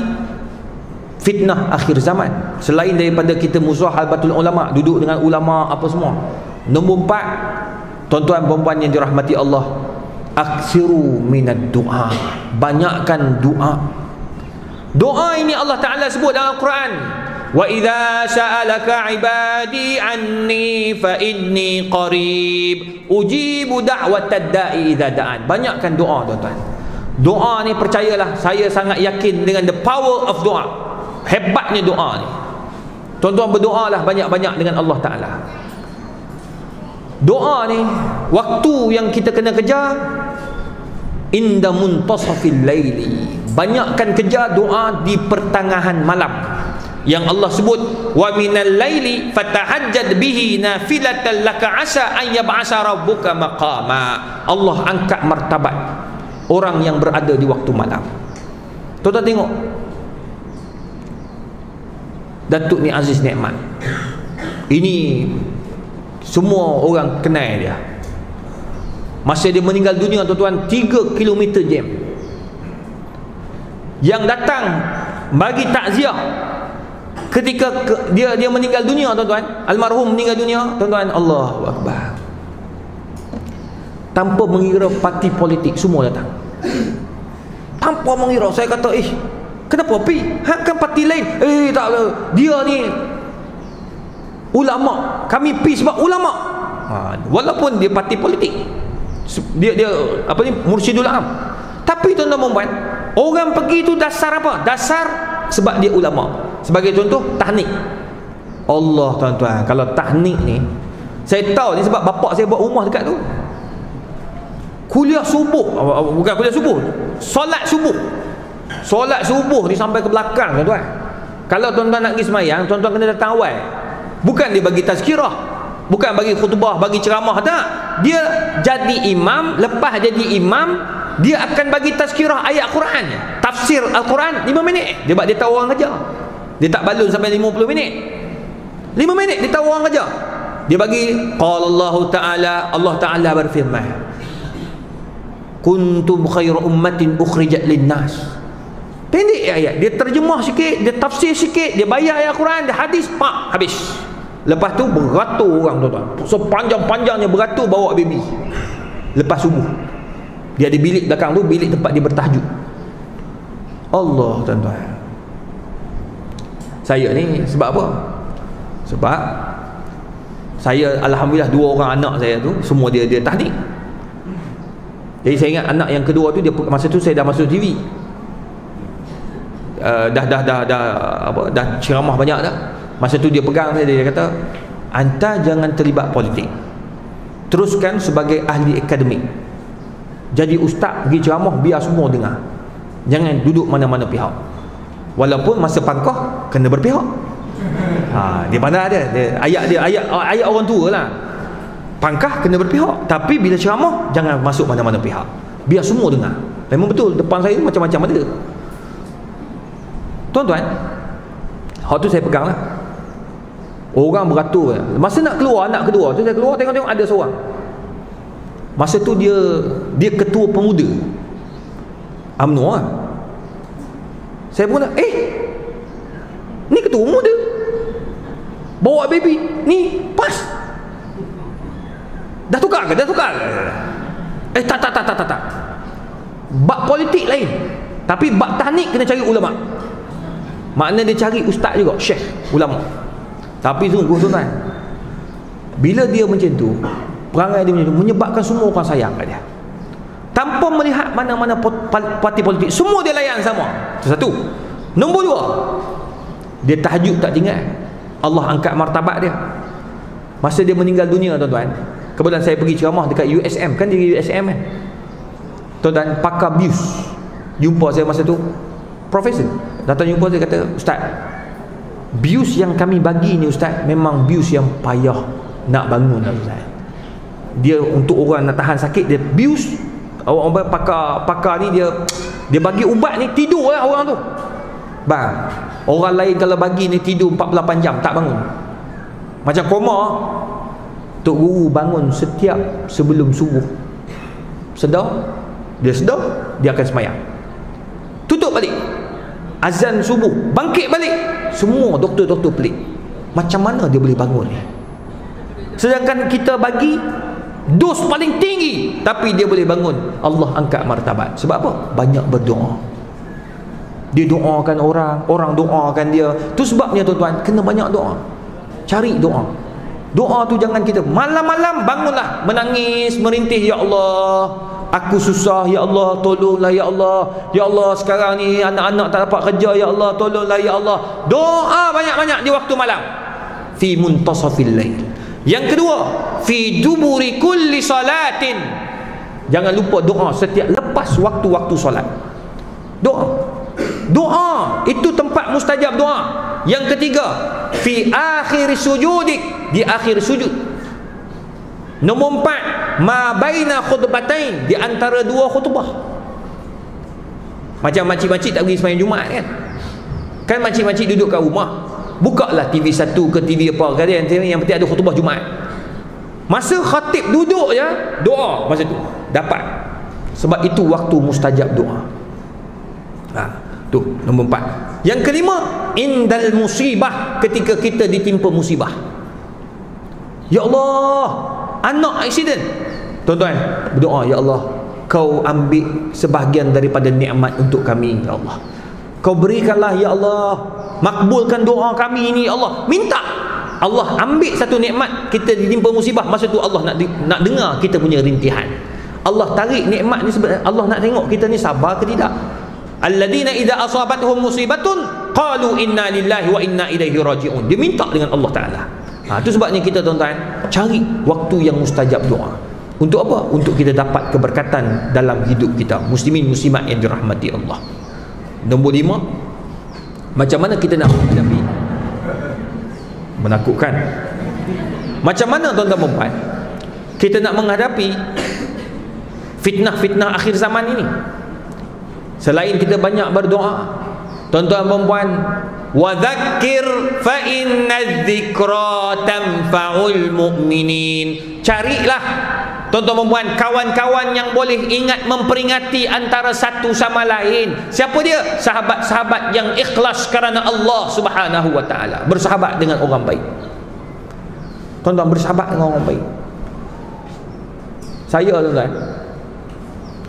fitnah akhir zaman selain daripada kita muzahabatul ulama, duduk dengan ulama apa semua. Nombor empat, tuan-tuan puan-puan yang dirahmati Allah, aksiru minad du'a, banyakkan doa. Doa ini Allah Ta'ala sebut dalam Quran, وَإِذَا سَأَلَكَ عِبَادِي عَنِّي فَإِنِّي قَرِيبٌ أُجِيبُ دَعْوَةَ الدَّاعِ إِذَا دَعَانِ. Banyakkan doa tuan-tuan. Doa ni percayalah, saya sangat yakin dengan the power of doa. Hebatnya doa ni. Tuan-tuan berdoalah banyak-banyak dengan Allah Ta'ala. Doa ni waktu yang kita kena kejar, inda muntasafil laili. Banyakkan kejar doa di pertengahan malam. Yang Allah sebut, wa minal laili fatahajjad bihi nafilatan laka asa an yab'asa rabbuka maqama. Allah angkat martabat orang yang berada di waktu malam. Tuan-tuan tengok Datuk Ni Aziz Neiman. Ini semua orang kenal dia. Masa dia meninggal dunia tuan-tuan, tiga kilometer jam. Yang datang bagi takziah ketika dia dia meninggal dunia tuan-tuan, almarhum meninggal dunia tuan-tuan, Allahu akbar. tanpa mengira parti politik, semua datang tanpa mengira. Saya kata, eh kenapa pi? Hak kan parti lain. Eh tak, dia ni ulama, kami pi sebab ulama. Ha, walaupun dia parti politik, dia dia apa ni, mursyidul am. Tapi tuan-tuan puan, orang pergi tu dasar apa? Dasar sebab dia ulama. Sebagai contoh, tahnik. Allah tuan-tuan, kalau tahnik ni saya tahu ni sebab bapak saya buat rumah dekat tu. Kuliah subuh, bukan kuliah subuh, solat subuh. Solat subuh ni sampai ke belakang tuan-tuan. Kalau tuan-tuan nak pergi semayang, tuan-tuan kena datang awal. Bukan dia bagi tazkirah, bukan bagi khutbah, bagi ceramah, tak. Dia jadi imam, lepas jadi imam dia akan bagi tazkirah ayat Quran, tafsir Al-Quran lima minit. Dia buat, dia tahu orang kerja. Dia tak balun sampai lima puluh minit. lima minit dia tahu orang kerja. Dia bagi qala Allah Ta'ala, Allah Ta'ala berfirman, kuntum khairu ummatin ukhrijat linnas. Pendek ayat, dia terjemah sikit, dia tafsir sikit, dia bayar ayat Quran, dia hadis, pak, habis. Lepas tu beratur orang tuan-tuan, sepanjang-panjangnya beratur bawa baby. Lepas subuh dia ada bilik belakang tu, bilik tempat dia bertahajud. Allah tuan-tuan, saya ni sebab apa? Sebab saya alhamdulillah dua orang anak saya tu semua dia dia tahnik. Jadi saya ingat anak yang kedua tu, dia masa tu saya dah masuk T V. Uh, dah dah dah dah apa dah ceramah banyak dah. Masa tu dia pegang saya, dia kata, "Anta jangan terlibat politik. Teruskan sebagai ahli akademik. Jadi ustaz, pergi ceramah biar semua dengar. Jangan duduk mana-mana pihak. Walaupun masa pangkah kena berpihak." Ha, dia pandai dia, dia ayat dia ayat ayat orang tua lah. Pangkah kena berpihak, tapi bila ceramah jangan masuk mana-mana pihak. Biar semua dengar. Memang betul depan saya tu macam-macam ada. Tuan-tuan, waktu saya pegang lah, orang beratur. Masa nak keluar, anak kedua tu saya keluar, tengok-tengok ada seorang. Masa tu dia dia ketua pemuda UMNO lah. Saya pun nak, eh ni ketua pemuda bawa baby ni pas dah tukar ke? dah tukar ke? eh tak tak tak tak tak bab politik lain, tapi bab tahnik kena cari ulama. Maknanya dia cari ustaz juga, syekh, ulama. Tapi sungguh tuan, bila dia macam tu, perangai dia macam tu menyebabkan semua orang sayang kat dia. Tanpa melihat mana-mana parti politik, semua dia layan sama. Satu. Nombor dua, dia tahajud tak tinggal. Allah angkat martabat dia. Masa dia meninggal dunia tuan-tuan, kebetulan saya pergi ceramah dekat U S M, kan diri U S M kan. Tuan-tuan, pakar bius jumpa saya masa tu, profesor datang jumpa saya, kata, "Ustaz, bius yang kami bagi ni ustaz, memang bius yang payah nak bangun ustaz. Dia untuk orang nak tahan sakit, dia bius, orang pakar pakar ni dia dia bagi ubat ni tidurlah orang tu. Bang, orang lain kalau bagi ni tidur empat puluh lapan jam tak bangun. Macam koma. Tok guru bangun setiap sebelum subuh. Sedar, dia sedar, dia akan semayang. Tutup balik. Azan subuh, bangkit balik. Semua doktor-doktor pelik, macam mana dia boleh bangun ni? Sedangkan kita bagi dos paling tinggi, tapi dia boleh bangun. Allah angkat martabat. Sebab apa? Banyak berdoa. Dia doakan orang, orang doakan dia. Tu sebabnya tuan-tuan, kena banyak doa. Cari doa. Doa tu jangan kita malam-malam bangunlah menangis, merintih, "Ya Allah, aku susah, Ya Allah, tolonglah, Ya Allah. Ya Allah, sekarang ni anak-anak tak dapat kerja, Ya Allah, tolonglah, Ya Allah." Doa banyak-banyak di waktu malam. Fi muntasafil lail. Yang kedua, fi duburi kulli salatin. Jangan lupa doa setiap lepas waktu-waktu solat. Doa. Doa itu tempat mustajab doa. Yang ketiga, fi akhir sujudik, di akhir sujud. Nombor empat, ma baina khutbatain, di antara dua khutbah. Macam makcik-makcik tak pergi sembahyang Jumaat kan? Kan makcik-makcik duduk kat rumah, bukalah T V satu ke T V apa ke, yang penting ada khutbah Jumaat. Masa khatib duduk je, doa masa tu dapat. Sebab itu waktu mustajab doa. Ha, tu nombor empat. Yang kelima, indal musibah, ketika kita ditimpa musibah. Ya Allah, anak aksiden. Tuan-tuan, berdoa, ya Allah, kau ambil sebahagian daripada nikmat untuk kami, ya Allah. Kau berikanlah, ya Allah, makbulkan doa kami ini, ya Allah. Minta Allah ambil satu nikmat, kita ditimpa musibah, masa tu Allah nak nak dengar kita punya rintihan. Allah tarik nikmat ni, Allah nak tengok kita ni sabar ke tidak. Alladzina idza asabatuhum musibatun qalu inna lillahi wa inna ilaihi raji'un. Dia minta dengan Allah Taala. Ha, itu sebabnya kita, tuan-tuan, cari waktu yang mustajab doa. Untuk apa? Untuk kita dapat keberkatan dalam hidup kita, muslimin muslimat yang dirahmati Allah. Nombor lima, macam mana kita nak menghadapi menakutkan? Macam mana, tuan-tuan perempuan, kita nak menghadapi fitnah-fitnah akhir zaman ini? Selain kita banyak berdoa, tuan-tuan perempuan, wadzakir fa innadz-dzikra tanfa'ul mu'minin. Carilah, tuan-tuan perempuan, kawan-kawan yang boleh ingat memperingati antara satu sama lain. Siapa dia? Sahabat-sahabat yang ikhlas kerana Allah Subhanahu wa taala. Bersahabat dengan orang baik. Tuan-tuan, bersahabat dengan orang baik. Saya, tuan-tuan,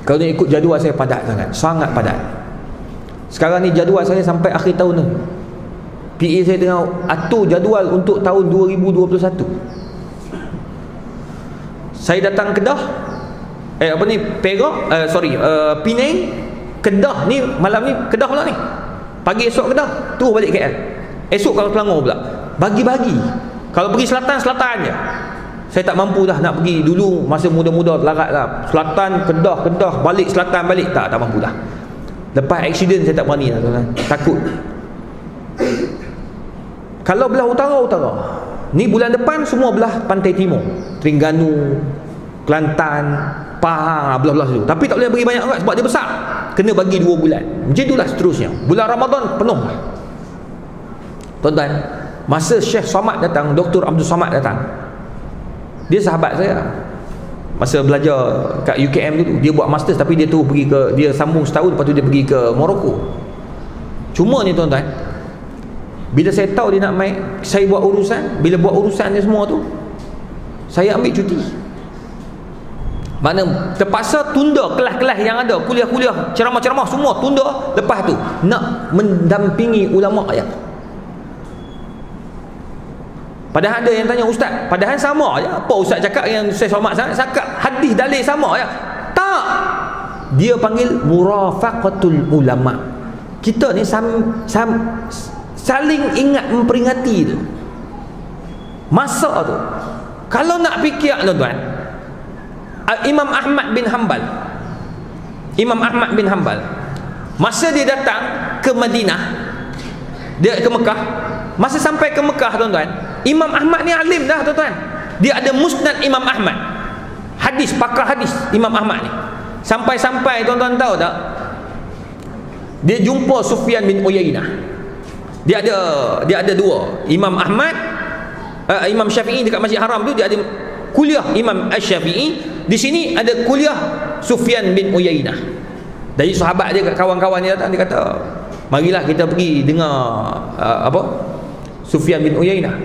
kalau ikut jadual saya padat sangat, sangat padat. Sekarang ni jadual saya sampai akhir tahun ni. P A saya tengah atur jadual untuk tahun dua ribu dua puluh satu. Saya datang Kedah, eh apa ni, Perak, uh, sorry, uh, Penang, Kedah ni, malam ni Kedah pula ni, pagi esok Kedah, terus balik K L, esok kalau Selangor pula, bagi-bagi. Kalau pergi selatan, selatan je. Saya tak mampu dah nak pergi dulu masa muda-muda, larat lah, selatan, Kedah, Kedah, balik selatan, balik, tak, tak mampu dah. Lepas aksiden saya tak berani lah, takut. Kalau belah utara, utara. Ni bulan depan semua belah pantai timur, Terengganu, Kelantan, Pahang, belah-belah situ. Tapi tak boleh bagi banyak sangat sebab dia besar, kena bagi dua bulan. Macam itulah seterusnya. Bulan Ramadan penuh lah, tuan-tuan. Masa Syekh Somad datang, Doktor Abdul Somad datang, dia sahabat saya masa belajar kat U K M dulu. Dia buat masters tapi dia terus pergi ke, dia sambung setahun, lepas tu dia pergi ke Morocco. Cuma ni, tuan-tuan, bila saya tahu dia nak main, saya buat urusan. Bila buat urusan dia semua tu, saya ambil cuti. Makna terpaksa tunda kelas-kelas yang ada, kuliah-kuliah, ceramah-ceramah semua tunda. Lepas tu nak mendampingi ulama ayat. Padahal ada yang tanya, ustaz, padahal sama je. Apa ustaz cakap yang saya somat sangat? Cakap hadis dalil sama je. Tak. Dia panggil murafaqatul ulama. Kita ni sam, sam saling ingat memperingati tu masa tu. Kalau nak fikir, tuan-tuan, Imam Ahmad bin Hanbal Imam Ahmad bin Hanbal masa dia datang ke Madinah, dia ke Mekah. Masa sampai ke Mekah, tuan-tuan, Imam Ahmad ni alim dah, tuan-tuan. Dia ada musnad Imam Ahmad, hadis, pakar hadis Imam Ahmad ni. Sampai-sampai, tuan-tuan tahu tak, dia jumpa Sufyan bin Uyainah. Dia ada dia ada dua, Imam Ahmad, uh, Imam Syafi'i dekat Masjid Haram tu dia ada kuliah Imam Syafi'i. Di sini ada kuliah Sufyan bin Uyainah. Dari sahabat dia, kawan-kawan dia datang, dia kata, "Marilah kita pergi dengar uh, apa? Sufyan bin Uyainah."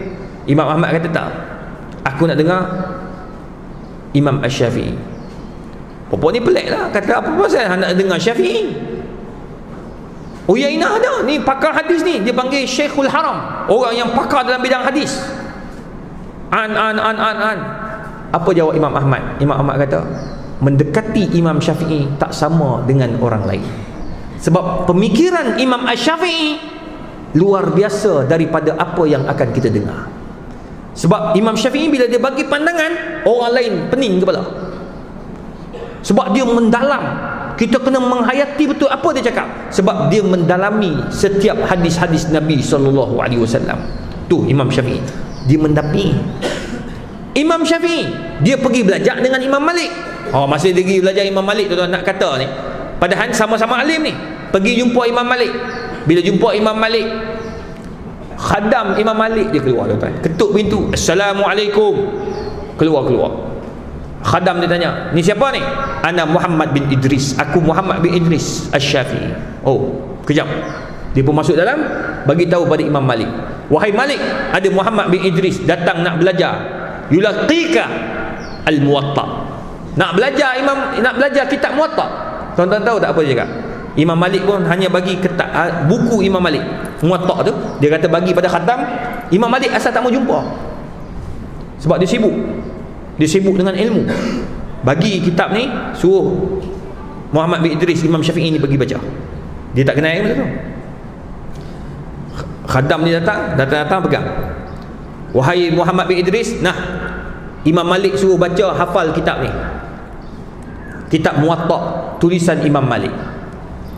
Imam Ahmad kata, "Tak. Aku nak dengar Imam Asy-Syafi'i." Pokok ni peliklah, kata, "Apa pasal nak dengar Syafi'i? Uyainah ada, ni pakar hadis ni, dia panggil Syekhul Haram, orang yang pakar dalam bidang hadis." An an an an an. Apa jawab Imam Ahmad? Imam Ahmad kata, mendekati Imam Syafi'i tak sama dengan orang lain. Sebab pemikiran Imam Asy-Syafi'i luar biasa daripada apa yang akan kita dengar. Sebab Imam Syafi'i bila dia bagi pandangan, orang lain pening kepala. Sebab dia mendalam. Kita kena menghayati betul apa dia cakap, sebab dia mendalami setiap hadis-hadis Nabi sallallahu alaihi wasallam. Tu Imam Syafi'i, dia mendampingi. Imam Syafi'i, dia pergi belajar dengan Imam Malik. Oh, masa dia pergi belajar Imam Malik, tuan-tuan nak kata ni, padahal sama-sama alim ni. Pergi jumpa Imam Malik. Bila jumpa Imam Malik, khadam Imam Malik dia keluar, tuan-tuan. Ketuk pintu, "Assalamualaikum." Keluar-keluar. Khadam dia tanya, "Ni siapa ni?" "Ana Muhammad bin Idris. Aku Muhammad bin Idris Asy-Syafi'i." Oh, kejap. Dia pun masuk dalam, bagi tahu pada Imam Malik, "Wahai Malik, ada Muhammad bin Idris datang nak belajar. Yulaqika al-Muwatta." Nak belajar imam, nak belajar kitab Muwatta. Tuan-tuan tahu tak apa dia cakap? Imam Malik pun hanya bagi kitab buku Imam Malik. Muwatta tu dia kata bagi pada khatam. Imam Malik asal tak mau jumpa. Sebab dia sibuk. Dia sibuk dengan ilmu. Bagi kitab ni suruh Muhammad bin Idris Imam Syafi'i ni pergi baca. Dia tak kenal ilmu tu. Khatam ni datang, datang-datang pegang. Wahai Muhammad bin Idris, nah Imam Malik suruh baca hafal kitab ni. Kitab Muwatta tulisan Imam Malik.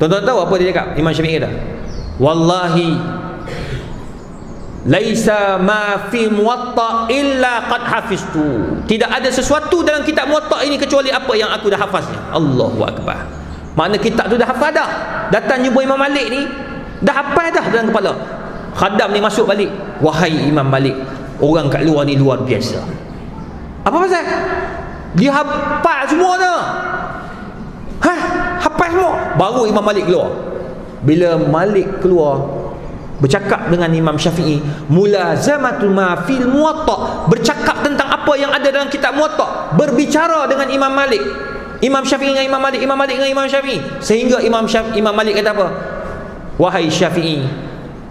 Tuan-tuan tahu apa dia cakap? Imam Syafi'i kata, wallahi laisa ma fi Muwatta illa qad hafiztu. Tidak ada sesuatu dalam kitab Muwatta ini kecuali apa yang aku dah hafaznya. Allahu akbar. Makna kitab tu dah hafal dah. Datang jumpa Imam Malik ni, dah hafal dah dalam kepala. Khadam ni masuk balik, wahai Imam Malik, orang kat luar ni luar biasa. Apa pasal? Dia hafal semua dah. Ha, hafal semua. Baru Imam Malik keluar. Bila Malik keluar bercakap dengan Imam Syafi'i, mulazamatu ma fil Muwatta, bercakap tentang apa yang ada dalam kitab Muwatta, berbicara dengan Imam Malik. Imam Syafi'i dengan Imam Malik, Imam Malik dengan Imam Syafi'i. Sehingga Imam Syafi'i, Imam Malik kata apa? Wahai Syafi'i,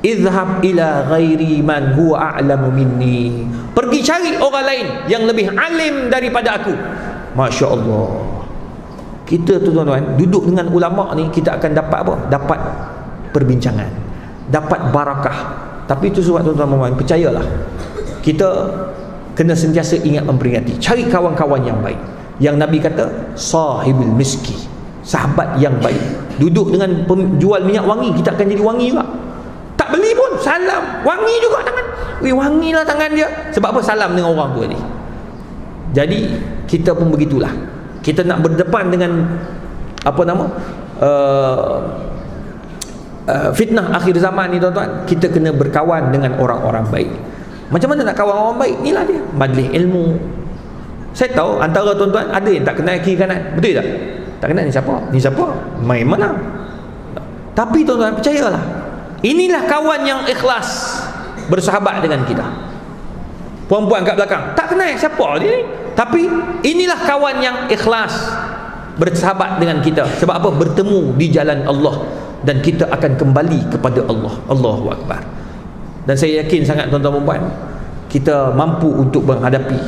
idhhab ila ghairi man huwa a'lamu minni. Pergi cari orang lain yang lebih alim daripada aku. Masya Allah. Kita tu tuan-tuan, duduk dengan ulama ni kita akan dapat apa? Dapat perbincangan, dapat barakah. Tapi itu sebab tuan-tuan, percayalah, kita kena sentiasa ingat memperingati. Cari kawan-kawan yang baik. Yang Nabi kata, sahibul miski, sahabat yang baik. Duduk dengan penjual minyak wangi, kita akan jadi wangi juga. Tak beli pun, salam, wangi juga tangan. Weh, wangi lah tangan dia. Sebab apa? Salam dengan orang pun ni. Jadi kita pun begitulah. Kita nak berdepan dengan apa nama uh, uh, fitnah akhir zaman ni tuan-tuan, kita kena berkawan dengan orang-orang baik. Macam mana nak kawan orang baik? Inilah dia, majlis ilmu. Saya tahu antara tuan-tuan ada yang tak kenal kiri kanan. Betul tak? Tak kenal ni siapa? Ni siapa? Main mana? Tapi tuan-tuan percayalah, inilah kawan yang ikhlas bersahabat dengan kita. Puan-puan kat belakang tak kenal siapa dia ni, tapi inilah kawan yang ikhlas bersahabat dengan kita. Sebab apa? Bertemu di jalan Allah, dan kita akan kembali kepada Allah. Allahu akbar. Dan saya yakin sangat tuan-tuan dan puan, kita mampu untuk menghadapi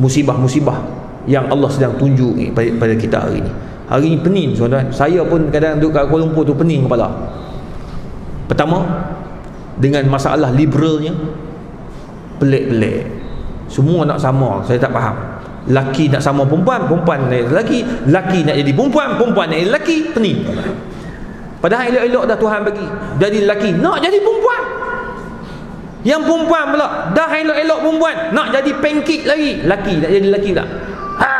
musibah-musibah yang Allah sedang tunjuk pada kita hari ini. Hari ini pening tuan-tuan. Saya pun kadang duduk kat Kuala Lumpur tu pening kepala. Pertama, dengan masalah liberalnya, pelik-pelik. Semua nak sama, saya tak faham. Laki nak sama perempuan, perempuan nak jadi laki. Laki nak jadi perempuan, perempuan nak jadi laki. Pening. Padahal elok-elok dah Tuhan bagi. Jadi laki, nak jadi perempuan. Yang perempuan pula, dah elok-elok perempuan, nak jadi pancake lagi. Laki nak jadi laki tak? Ha.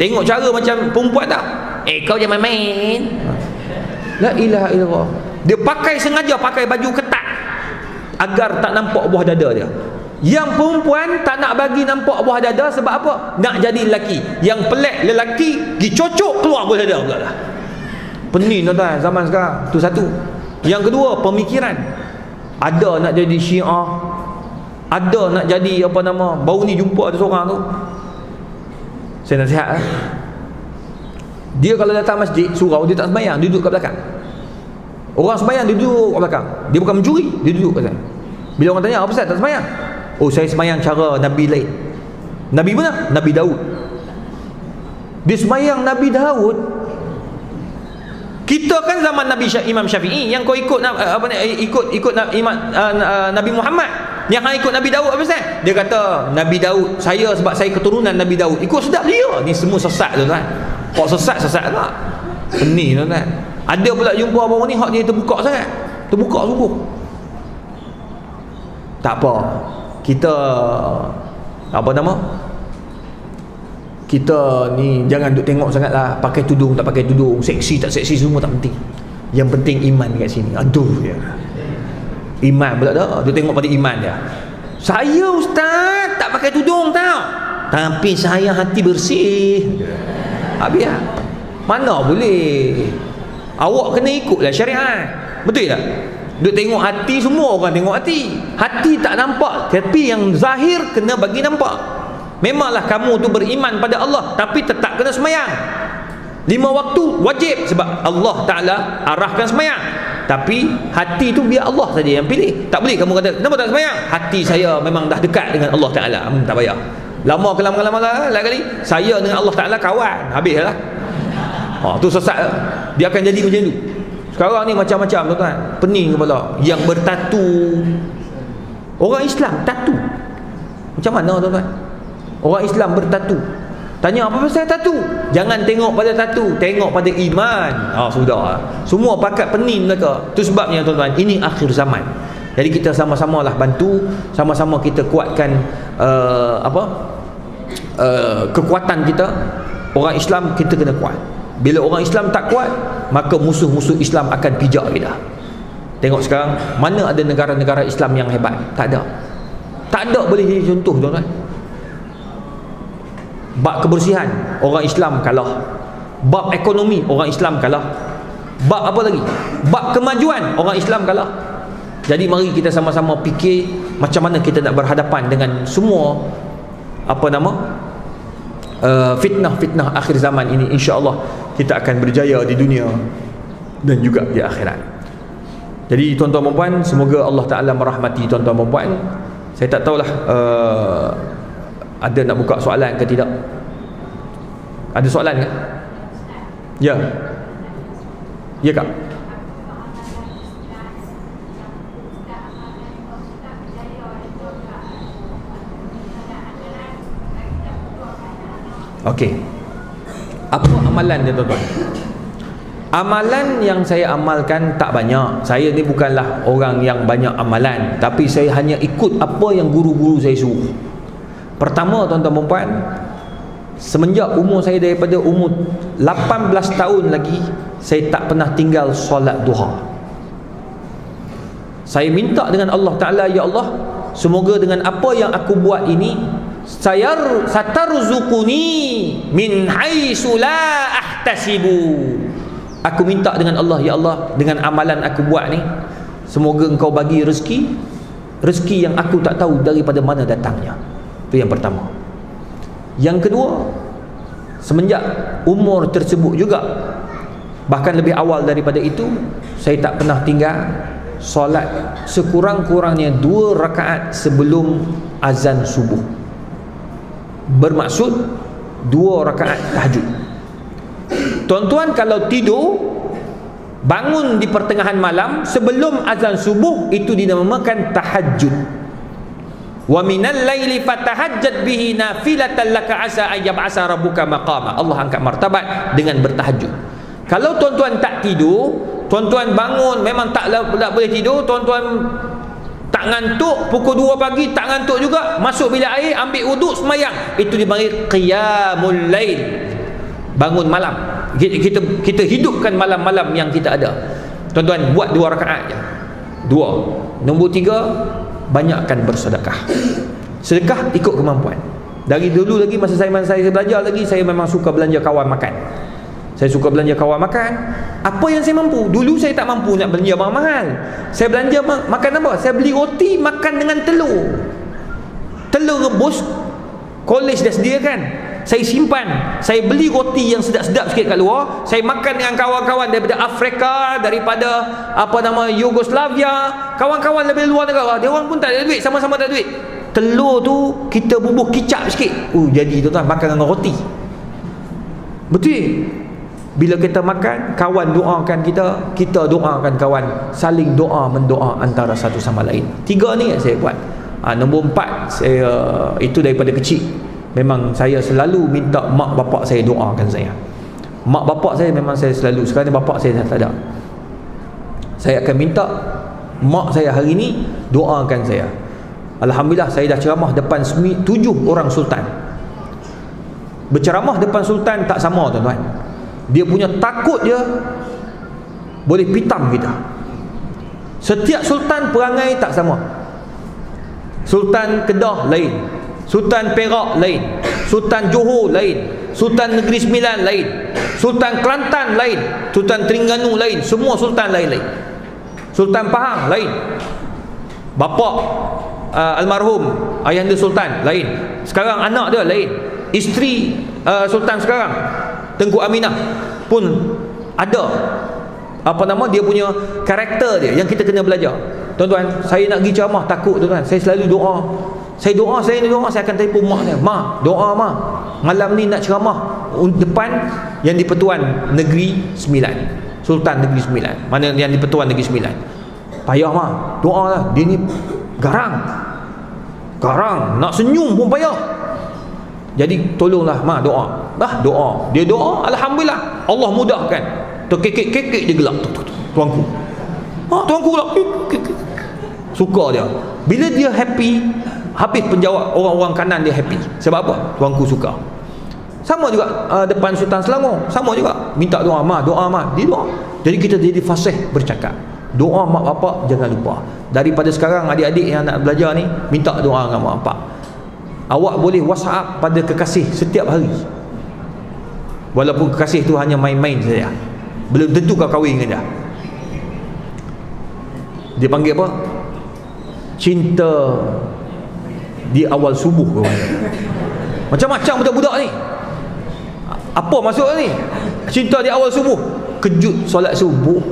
Tengok cara macam perempuan tak? Eh, kau jangan main-main. La ilaha illallah. Dia pakai sengaja pakai baju ketat agar tak nampak buah dada dia. Yang perempuan tak nak bagi nampak buah dada, sebab apa? Nak jadi lelaki. Yang pelik lelaki dicocok keluar buah dada pula lah. Pening tuan-tuan zaman sekarang. Tu satu. Yang kedua, pemikiran. Ada nak jadi Syiah, ada nak jadi apa nama. Baru ni jumpa ada seorang tu. Saya nasihat lah. Dia kalau datang masjid surau, dia tak sembahyang, dia duduk kat belakang. Orang sembahyang dia duduk kat belakang. Dia bukan mencuri, dia duduk kat sana. Bila orang tanya, apa pasal tak sembahyang? Oh, saya sembahyang cara Nabi lain. Nabi mana? Nabi Dawud. Dia sembahyang Nabi Dawud. Kita kan zaman Nabi Imam Syafi'i, yang kau ikut apa ni, ikut ikut Imam Nabi Muhammad. Yang hang ikut Nabi Dawud apa pasal? Dia kata, Nabi Dawud, saya sebab saya keturunan Nabi Dawud. Ikut sedap dia. Ni semua sesat tuan-tuan. Kok sesat-sesat tak? Pening tuan-tuan. Ada pula jumpa abang ni, hak dia terbuka sangat. Terbuka sungguh. Tak apa. Kita apa nama? Kita ni jangan duk tengok sangatlah, pakai tudung tak pakai tudung, seksi tak seksi, semua tak penting. Yang penting iman kat sini. Aduh dia. Iman pula dah. Dia tengok pada iman dia. Saya ustaz tak pakai tudung tau, tapi saya hati bersih. Habis lah. Mana boleh? Awak kena ikutlah syariat. Betul tak? Duk tengok hati, semua orang tengok hati. Hati tak nampak, tapi yang zahir kena bagi nampak. Memanglah kamu tu beriman pada Allah, tapi tetap kena semayang lima waktu wajib, sebab Allah Ta'ala arahkan semayang. Tapi hati tu biar Allah saja yang pilih. Tak boleh kamu kata, kenapa tak semayang? Hati saya memang dah dekat dengan Allah Ta'ala, hmm, tak payah. Lama ke lama-lama lah kali, saya dengan Allah Ta'ala kawan, habis lah. Ha, tu sesat lah. Dia akan jadi macam tu. Sekarang ni macam-macam, tuan-tuan. Pening kepala. Yang bertatu. Orang Islam tatu. Macam mana, tuan-tuan? Orang Islam bertatu. Tanya apa pasal tatu? Jangan tengok pada tatu, tengok pada iman. Ah, sudah. Semua pakat pening mereka. Tu sebabnya, tuan-tuan, ini akhir zaman. Jadi kita sama-samalah bantu, sama-sama kita kuatkan uh, apa? Uh, kekuatan kita. Orang Islam kita kena kuat. Bila orang Islam tak kuat, maka musuh-musuh Islam akan pijak kita. Tengok sekarang, mana ada negara-negara Islam yang hebat? Tak ada. Tak ada boleh jadi contoh, tuan-tuan. Bab kebersihan, orang Islam kalah. Bab ekonomi, orang Islam kalah. Bab apa lagi? Bab kemajuan, orang Islam kalah. Jadi mari kita sama-sama fikir macam mana kita nak berhadapan dengan semua apa nama uh, fitnah-fitnah akhir zaman ini. InsyaAllah kita akan berjaya di dunia dan juga di akhirat. Jadi tuan-tuan dan puan, semoga Allah Ta'ala merahmati tuan-tuan dan puan. Saya tak tahulah uh, ada nak buka soalan ke tidak? Ada soalan ke? Ya. Ya kak. Okey. Apa amalan dia, tuan-tuan? Amalan yang saya amalkan tak banyak. Saya ni bukanlah orang yang banyak amalan, tapi saya hanya ikut apa yang guru-guru saya suruh. Pertama, tuan-tuan dan puan, semenjak umur saya daripada umur lapan belas tahun lagi, saya tak pernah tinggal solat duha. Saya minta dengan Allah Ta'ala, ya Allah, semoga dengan apa yang aku buat ini, saya satarzuquni min haitsu la ahtasibu. Aku minta dengan Allah, ya Allah, dengan amalan aku buat ni, semoga engkau bagi rezeki, rezeki yang aku tak tahu daripada mana datangnya. Itu yang pertama. Yang kedua, semenjak umur tersebut juga, bahkan lebih awal daripada itu, saya tak pernah tinggal solat sekurang-kurangnya dua rakaat sebelum azan subuh. Bermaksud dua rakaat tahajud. Tuan-tuan, kalau tidur bangun di pertengahan malam sebelum azan subuh, itu dinamakan tahajud. Wa minal laili fatahajjat bihi nafilatan laka asa ayyab'asa rabbuka maqama. Allah angkat martabat dengan bertahajud. Kalau tuan-tuan tak tidur, tuan-tuan bangun memang tak, tak boleh tidur, tuan-tuan tak ngantuk, pukul dua pagi tak ngantuk juga, masuk bilik air, ambil wuduk, semayang. Itu dipanggil qiyamul lail. Bangun malam. Kita kita, kita hidupkan malam-malam yang kita ada. Tuan-tuan buat dua rakaat je. Dua. Nombor tiga, banyakkan bersedekah. Sedekah ikut kemampuan. Dari dulu lagi, masa saya masa saya belajar lagi, saya memang suka belanja kawan makan. Saya suka belanja kawan makan apa yang saya mampu. Dulu saya tak mampu nak belanja barang mahal. Saya belanja makan apa? Saya beli roti makan dengan telur. Telur rebus kolej dah sediakan. Saya simpan. Saya beli roti yang sedap-sedap sikit kat luar. Saya makan dengan kawan-kawan daripada Afrika, daripada apa nama Yugoslavia, kawan-kawan daripada luar negara. Dia orang pun tak ada duit, sama-sama tak ada duit. Telur tu kita bubuh kicap sikit. Oh, jadi tuan-tuan makan dengan roti. Betul. Bila kita makan, kawan doakan kita, kita doakan kawan, saling doa mendoa antara satu sama lain. Tiga ni yang saya buat. Ha, nombor empat, saya itu daripada kecil. Memang saya selalu minta mak bapak saya doakan saya. Mak bapak saya memang saya selalu, sekarang bapak saya dah tak ada. Saya akan minta mak saya hari ini doakan saya. Alhamdulillah, saya dah ceramah depan tujuh orang sultan. Berceramah depan sultan tak sama, tuan-tuan. Dia punya takut dia boleh pitam kita. Setiap sultan perangai tak sama. Sultan Kedah lain, Sultan Perak lain, Sultan Johor lain, Sultan Negeri Sembilan lain, Sultan Kelantan lain, Sultan Terengganu lain. Semua sultan lain-lain. Sultan Pahang lain. Bapak uh, almarhum ayahanda Sultan lain, sekarang anak dia lain, isteri uh, Sultan sekarang Tengku Aminah pun ada apa nama dia punya karakter dia yang kita kena belajar. Tuan-tuan, saya nak pergi ceramah takut tuan-tuan, saya selalu doa. Saya doa, saya ni doa, saya akan telefon mak dia. Mak, doa mak. Malam ni nak ceramah depan yang di Pertuan Negeri sembilan. Sultan Negeri sembilan. Mana yang di Pertuan Negeri sembilan. Payah mak. Doalah. Dia ni garang. Garang, nak senyum pun payah. Jadi tolonglah mak doa. Dah doa. Dia doa, alhamdulillah. Allah mudahkan. Terkekek-kekek dia gelap. Tuanku. Ha, tuanku gelap. Suka dia. Bila dia happy, habis penjawab orang-orang kanan dia happy. Sebab apa? Tuanku suka. Sama juga uh, depan Sultan Selangor, sama juga minta doa mak, doa mak, dia doa. Jadi kita jadi fasih bercakap. Doa mak bapak jangan lupa. Daripada sekarang adik-adik yang nak belajar ni minta doa dengan mak bapak. Awak boleh WhatsApp pada kekasih setiap hari. Walaupun kekasih tu hanya main-main saja. Belum tentu kau kahwin dengan dia. Dia panggil apa? Cinta di awal subuh. Macam-macam budak-budak ni. Apa maksud ni? Cinta di awal subuh. Kejut solat subuh.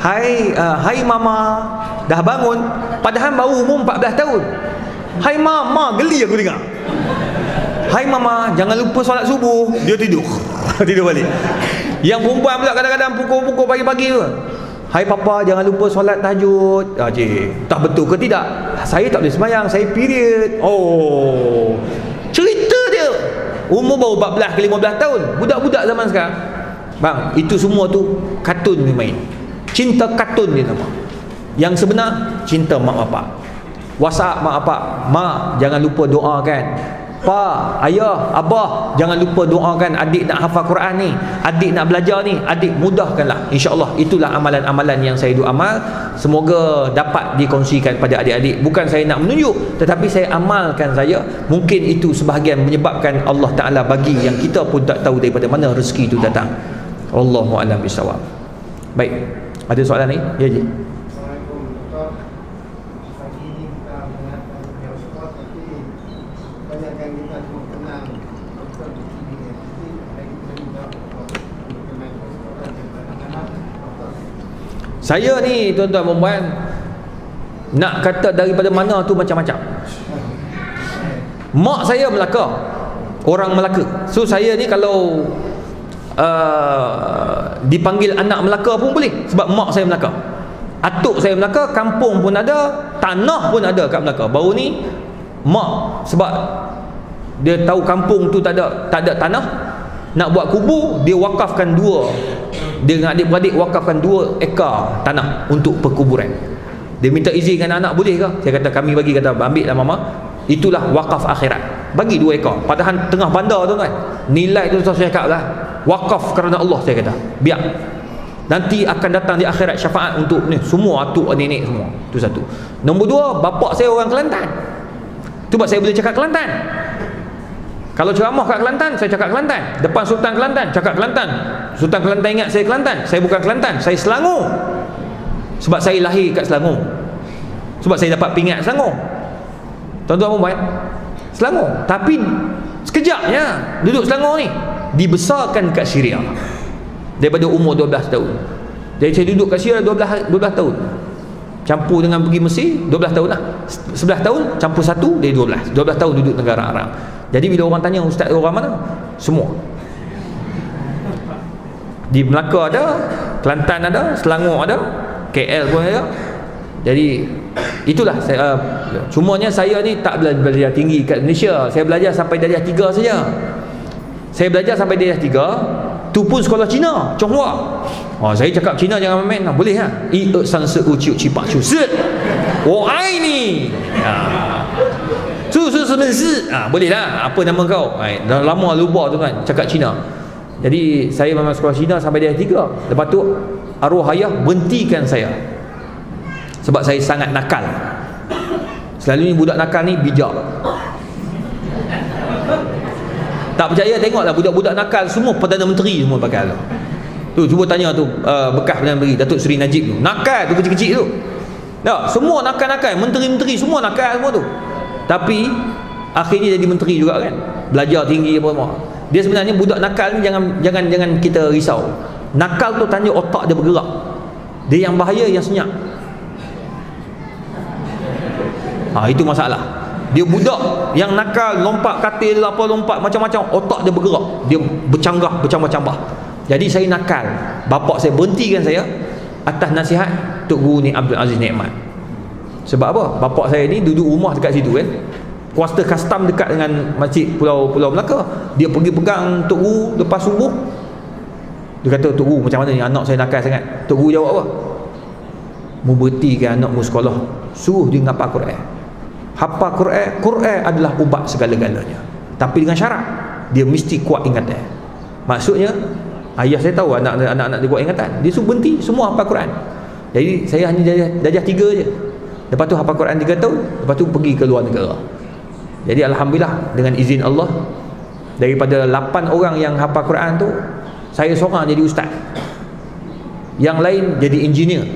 Hai uh, hai mama, dah bangun. Padahal baru umur empat belas tahun. Hai mama, geli aku dengar. Hai mama, jangan lupa solat subuh. Dia tidur. Tidur balik. Yang perempuan pula kadang-kadang pukul-pukul pagi-pagi tu. Hai papa, jangan lupa solat tahajud. Ah, cik, tak betul ke tidak? Saya tak boleh sembahyang, saya period. Oh. Cerita dia. Umur baru empat belas ke lima belas tahun. Budak-budak zaman sekarang. Bang, itu semua tu kartun dia main. Cinta kartun dia nama. Yang sebenar, cinta mak bapak. WhatsApp mak bapak. Mak, jangan lupa doakan. Pa, ayah, abah, jangan lupa doakan adik nak hafal Quran ni, adik nak belajar ni, adik mudahkanlah. InsyaAllah itulah amalan-amalan yang saya duk amal. Semoga dapat dikongsikan pada adik-adik. Bukan saya nak menunjuk, tetapi saya amalkan saya. Mungkin itu sebahagian menyebabkan Allah Ta'ala bagi yang kita pun tak tahu daripada mana rezeki itu datang. Wallahu a'lam bishawab. Baik, ada soalan ni? Ya, je. Saya ni tuan-tuan perempuan, nak kata daripada mana tu macam-macam. Mak saya Melaka, orang Melaka. So saya ni kalau uh, dipanggil anak Melaka pun boleh. Sebab mak saya Melaka, atuk saya Melaka, kampung pun ada, tanah pun ada kat Melaka. Baru ni mak sebab dia tahu kampung tu tak ada, tak ada tanah, nak buat kubur, dia wakafkan dua. Dia dengan adik-beradik wakafkan dua ekar tanah untuk perkuburan. Dia minta izin dengan anak, boleh ke? Saya kata kami bagi, kata ambil lah mama. Itulah wakaf akhirat. Bagi dua ekar. Padahal tengah bandar tu kan. Nilai tu saya cakap lah. Wakaf kerana Allah saya kata. Biar. Nanti akan datang di akhirat syafaat untuk ni semua atuk nenek semua. Itu satu. Nombor dua, bapak saya orang Kelantan. Tu sebab saya boleh cakap Kelantan. Kalau ceramah kat Kelantan, saya cakap Kelantan. Depan Sultan Kelantan, cakap Kelantan. Sultan Kelantan ingat saya Kelantan. Saya bukan Kelantan, saya Selangor. Sebab saya lahir kat Selangor. Sebab saya dapat pingat Selangor. Tuan-tuan puan, Selangor. Tapi sekejapnya duduk Selangor ni, dibesarkan kat Syria daripada umur dua belas tahun. Jadi saya duduk kat Syria dua belas tahun. Campur dengan pergi Mesir dua belas tahun lah. sebelas tahun campur satu dari dua belas. dua belas tahun duduk negara Arab. Jadi bila orang tanya ustaz orang mana, semua di Melaka ada, Kelantan ada, Selangor ada, K L pun ada. Jadi itulah saya, uh, cumanya saya ni tak belajar tinggi kat Malaysia. Saya belajar sampai darjah tiga saja. Saya belajar sampai darjah tiga, tu pun sekolah Cina, Chonghua. Oh, saya cakap Cina jangan main-main lah. Boleh lah. I e san se u ciu ci pa chu se. Wo ai ni. Ha. Su su su men se. Ah, boleh lah. Apa nama kau? Ai, dah lama lupa tu kan cakap Cina. Jadi saya memang sekolah Cina sampai dia tiga. Lepas tu arwah ayah berhentikan saya. Sebab saya sangat nakal. Selalu ni budak nakal ni bijak. Tak percaya tengoklah budak-budak nakal semua Perdana Menteri semua pakai tu. Tu cuba tanya tu uh, bekas Perdana Menteri Datuk Seri Najib tu. Nakal tu kecil-kecil tu. Dah, semua nakal-nakal, menteri-menteri semua nakal semua tu. Tapi akhirnya jadi menteri juga kan. Belajar tinggi apa semua. Dia sebenarnya budak nakal ni jangan jangan jangan kita risau. Nakal tu tanda otak dia bergerak. Dia yang bahaya yang senyap. Ha, itu masalah. Dia budak yang nakal, lompat katil, apa lompat macam-macam, otak dia bergerak, dia bercanggah, bercambah-cambah. Jadi saya nakal, bapak saya berhentikan saya atas nasihat Tok Guru ni Abdul Aziz Neiman. Sebab apa? Bapak saya ni duduk rumah dekat situ kan, kuarter custom dekat dengan masjid Pulau Pulau Melaka. Dia pergi pegang Tok Guru lepas subuh. Dia kata, "Tok Guru, macam mana ni anak saya nakal sangat?" Tok Guru jawab apa? "Mu berhentikan anak mu sekolah, suruh dia ngapal Quran. Hafal Quran, Quran adalah ubat segala-galanya. Tapi dengan syarat dia mesti kuat ingatan." Maksudnya ayah saya tahu anak-anak dia kuat ingatan. Dia suruh berhenti semua hafal Quran. Jadi saya hanya darjah, darjah tiga je. Lepas tu hafal Quran tiga tahun, lepas tu pergi ke luar negara. Jadi alhamdulillah dengan izin Allah, daripada lapan orang yang hafal Quran tu, saya seorang jadi ustaz. Yang lain jadi engineer.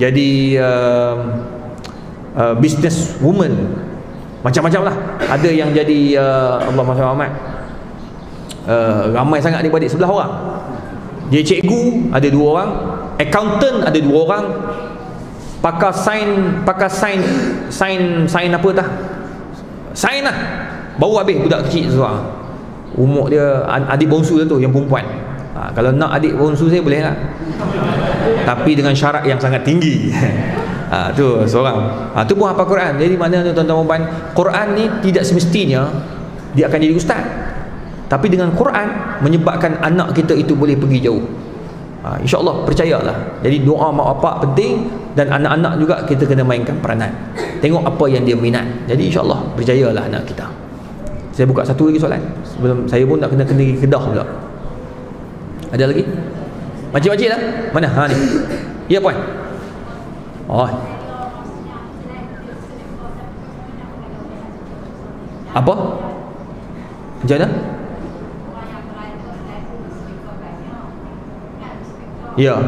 Jadi uh, Uh, business woman, macam-macam lah. Ada yang jadi uh, Allah Muhammad, uh, ramai sangat adik-adik, sebelah orang. Dia cikgu ada dua orang, accountant ada dua orang, pakar sain, pakar sain sain sain apa tah sain lah, baru habis budak kecil seorang. Umur dia adik bongsu dia tu yang perempuan. Ha, kalau nak adik bongsu saya boleh lah, tapi dengan syarat yang sangat tinggi. Ha, tu seorang. Ha, tu pun hafal Quran. Jadi mana tuan-tuan puan, Quran ni tidak semestinya dia akan jadi ustaz. Tapi dengan Quran menyebabkan anak kita itu boleh pergi jauh. Ha, InsyaAllah, percayalah. Jadi doa mak bapak penting, dan anak-anak juga kita kena mainkan peranan. Tengok apa yang dia minat. Jadi insyaAllah, percayalah anak kita. Saya buka satu lagi soalan. Sebelum saya pun nak kena kena Kedah pula. Ada lagi? Macam-macam lah. Mana? Ha ni. Ya puan. Oh. Apa? Macam mana? Ya.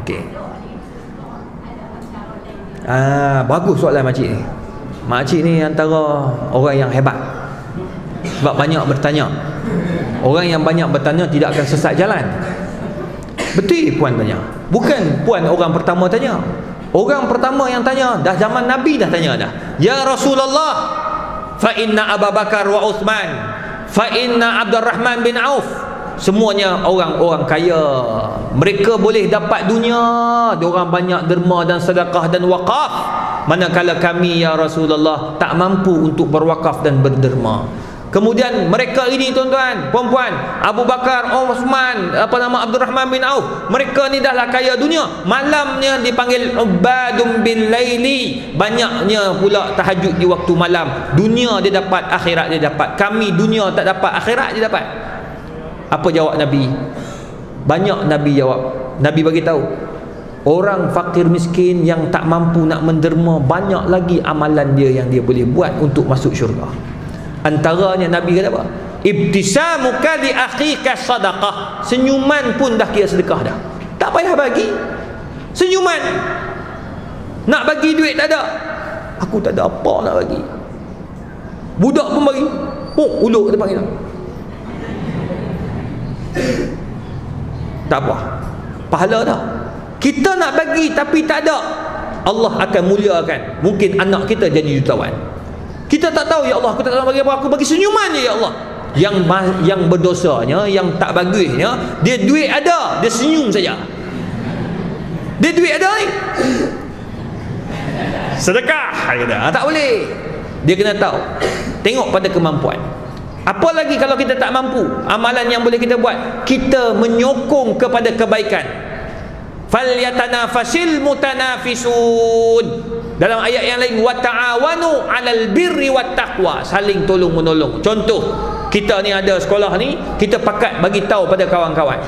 Okey. Ah, bagus soalan makcik ni. Makcik ni antara orang yang hebat. Sebab banyak bertanya. Orang yang banyak bertanya tidak akan sesat jalan. Betul puan tanya. Bukan puan orang pertama tanya. Orang pertama yang tanya, dah zaman Nabi dah tanya dah. Ya Rasulullah, fa inna Abu Bakar wa Uthman, fa inna Abdurrahman bin Auf. Semuanya orang-orang kaya. Mereka boleh dapat dunia. Diorang banyak derma dan sedekah dan wakaf. Manakala kami ya Rasulullah tak mampu untuk berwakaf dan berderma. Kemudian mereka ini tuan-tuan, puan-puan, Abu Bakar, Uthman, apa nama Abdul Rahman bin Auf, mereka ni dahlah kaya dunia. Malamnya dipanggil ubadum bil laili, banyaknya pula tahajud di waktu malam. Dunia dia dapat, akhirat dia dapat. Kami dunia tak dapat, akhirat dia dapat. Apa jawab Nabi? Banyak Nabi jawab. Nabi bagi tahu, orang fakir miskin yang tak mampu nak menderma, banyak lagi amalan dia yang dia boleh buat untuk masuk syurga. Antaranya Nabi kata apa? Ibtisamuka li akhika sadaqah. Senyuman pun dah kira sedekah dah. Tak payah bagi. Senyuman. Nak bagi duit tak ada. Aku tak ada apa nak bagi. Budak pun bagi. Puk uluk dia panggil. Tak apa. Pahala dah. Kita nak bagi tapi tak ada. Allah akan muliakan. Mungkin anak kita jadi jutawan. Kita tak tahu, ya Allah, aku tak tahu bagi apa, aku bagi senyuman je ya Allah. Yang yang berdosanya, yang tak bagusnya, dia duit ada, dia senyum saja. Dia duit ada ni. Sedekah kata, tak boleh. Dia kena tahu. Tengok pada kemampuan. Apa lagi kalau kita tak mampu? Amalan yang boleh kita buat, kita menyokong kepada kebaikan. Falyatanafasil mutanafisun. Dalam ayat yang lain, wa ta'awanu 'alal birri wat taqwa, saling tolong menolong. Contoh, kita ni ada sekolah ni, kita pakat bagi tahu pada kawan-kawan.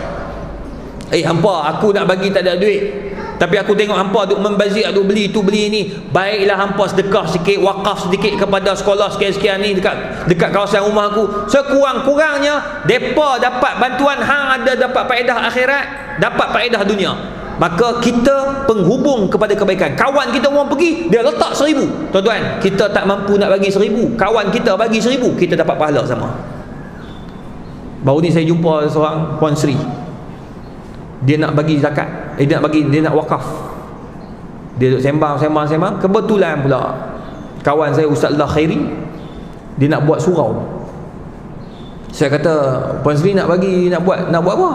Eh hampa, aku nak bagi tak ada duit. Tapi aku tengok hampa duk membazir, duk beli tu beli ni. Baiklah hampa sedekah sikit, wakaf sedikit kepada sekolah sekian-sekian ni dekat dekat kawasan rumah aku. Sekurang-kurangnya depa dapat bantuan, hang ada dapat faedah akhirat, dapat faedah dunia. maka kita penghubung kepada kebaikan. Kawan kita orang pergi, dia letak seribu. Tuan-tuan, kita tak mampu nak bagi seribu, kawan kita bagi seribu, kita dapat pahala sama. Baru ni saya jumpa seorang Puan Sri, dia nak bagi zakat, eh, dia nak bagi, dia nak wakaf. Dia duduk sembang, sembang, sembang. Kebetulan pula kawan saya Ustaz Lah Khairi, dia nak buat surau. Saya kata, Puan Sri nak bagi, nak buat, nak buat apa?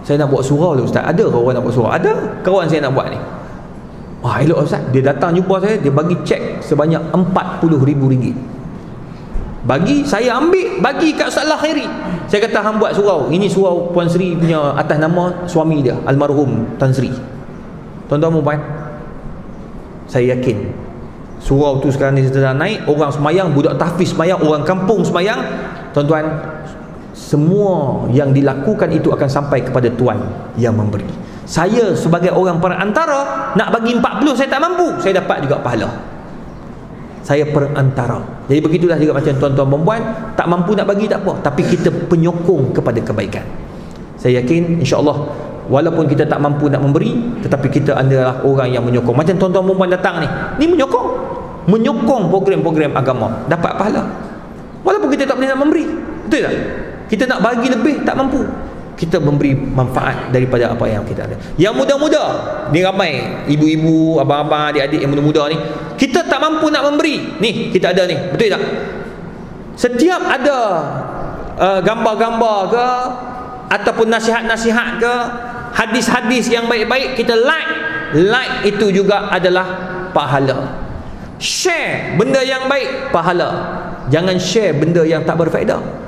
Saya nak buat surau lah Ustaz, ada ke orang nak buat surau? Ada, kawan saya nak buat ni. Wah, elok Ustaz. Dia datang jumpa saya, dia bagi cek sebanyak empat puluh ribu ringgit. Bagi, saya ambil, bagi kat Ustaz Lah Khairi. Saya kata, hang buat surau. Ini surau Puan Sri punya atas nama suami dia, almarhum Tan Sri. Tuan-tuan puan, saya yakin surau tu sekarang ni sedang naik. Orang semayang, budak tahfiz semayang, orang kampung semayang. Tuan-tuan, semua yang dilakukan itu akan sampai kepada Tuan yang memberi. Saya sebagai orang perantara nak bagi empat puluh, saya tak mampu, saya dapat juga pahala. Saya perantara. Jadi begitulah juga macam tuan-tuan perempuan, tak mampu nak bagi tak apa, tapi kita penyokong kepada kebaikan. Saya yakin insya-Allah walaupun kita tak mampu nak memberi, tetapi kita adalah orang yang menyokong. Macam tuan-tuan perempuan datang ni, ni menyokong, menyokong program-program agama, dapat pahala walaupun kita tak boleh nak memberi. Betul tak? Kita nak bagi lebih, tak mampu. Kita memberi manfaat daripada apa yang kita ada. Yang muda-muda, ni ramai ibu-ibu, abang-abang, adik-adik yang muda-muda ni, kita tak mampu nak memberi. Ni, kita ada ni. Betul tak? Setiap ada uh, gambar-gambar ke, ataupun nasihat-nasihat ke, hadis-hadis yang baik-baik, kita like. Like itu juga adalah pahala. Share benda yang baik, pahala. Jangan share benda yang tak berfaedah.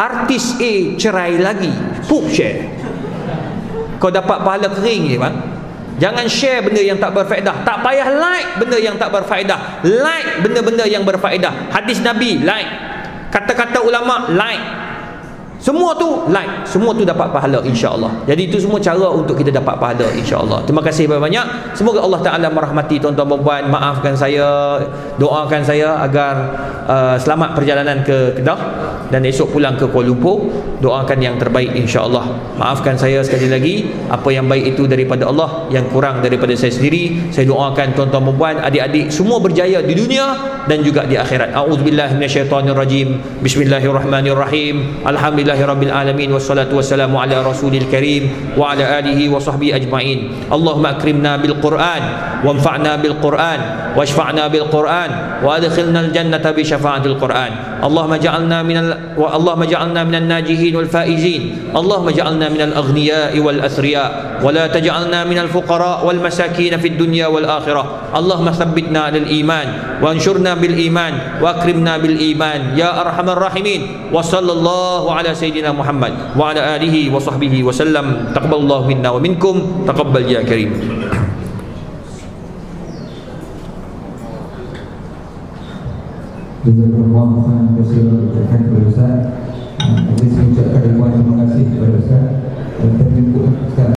Artis A cerai lagi, pup share, kau dapat pahala kering je bang. Jangan share benda yang tak berfaedah. Tak payah like benda yang tak berfaedah. Like benda-benda yang berfaedah. Hadis Nabi like, kata-kata ulama like, semua tu like, semua tu dapat pahala insya-Allah. Jadi itu semua cara untuk kita dapat pahala insya-Allah. Terima kasih banyak-banyak. Semoga Allah Taala merahmati tuan-tuan dan puan. Maafkan saya, doakan saya agar uh, selamat perjalanan ke Kedah dan esok pulang ke Kuala Lumpur. Doakan yang terbaik insya-Allah. Maafkan saya sekali lagi. Apa yang baik itu daripada Allah, yang kurang daripada saya sendiri. Saya doakan tuan-tuan dan puan, adik-adik semua berjaya di dunia dan juga di akhirat. A'udzubillahi minasyaitonirrajim. Bismillahirrahmanirrahim. Alhamdulillah Rabbil alamin. Wassalatu wassalamu ala rasulil karim wa ala alihi wa sahbihi ajma'in. Allahumma akrimna bil Quran wanfa'na bil Quran washfa'na bil Quran wa adkhilna al jannata bi syafa'atil Quran. Allahumma ja'alna minal wa Allahumma ja'alna minan najihin wal faizin. Allahumma ja'alna minal aghniya'i wal asriya wa la taj'alna minal fuqara wal masakin fid dunya wal akhirah. Allahumma thabbitna lil iman wa anshurna bil iman wa akrimna bil iman ya arhamar rahimin. Wa sallallahu ala Sayyidina Muhammad wa ala alihi wa sahbihi wa sallam. Taqabbalallahu minna wa minkum, taqabbal ya karim. Jazakumullah khairan katsiran. Terima kasih. Terima kasih.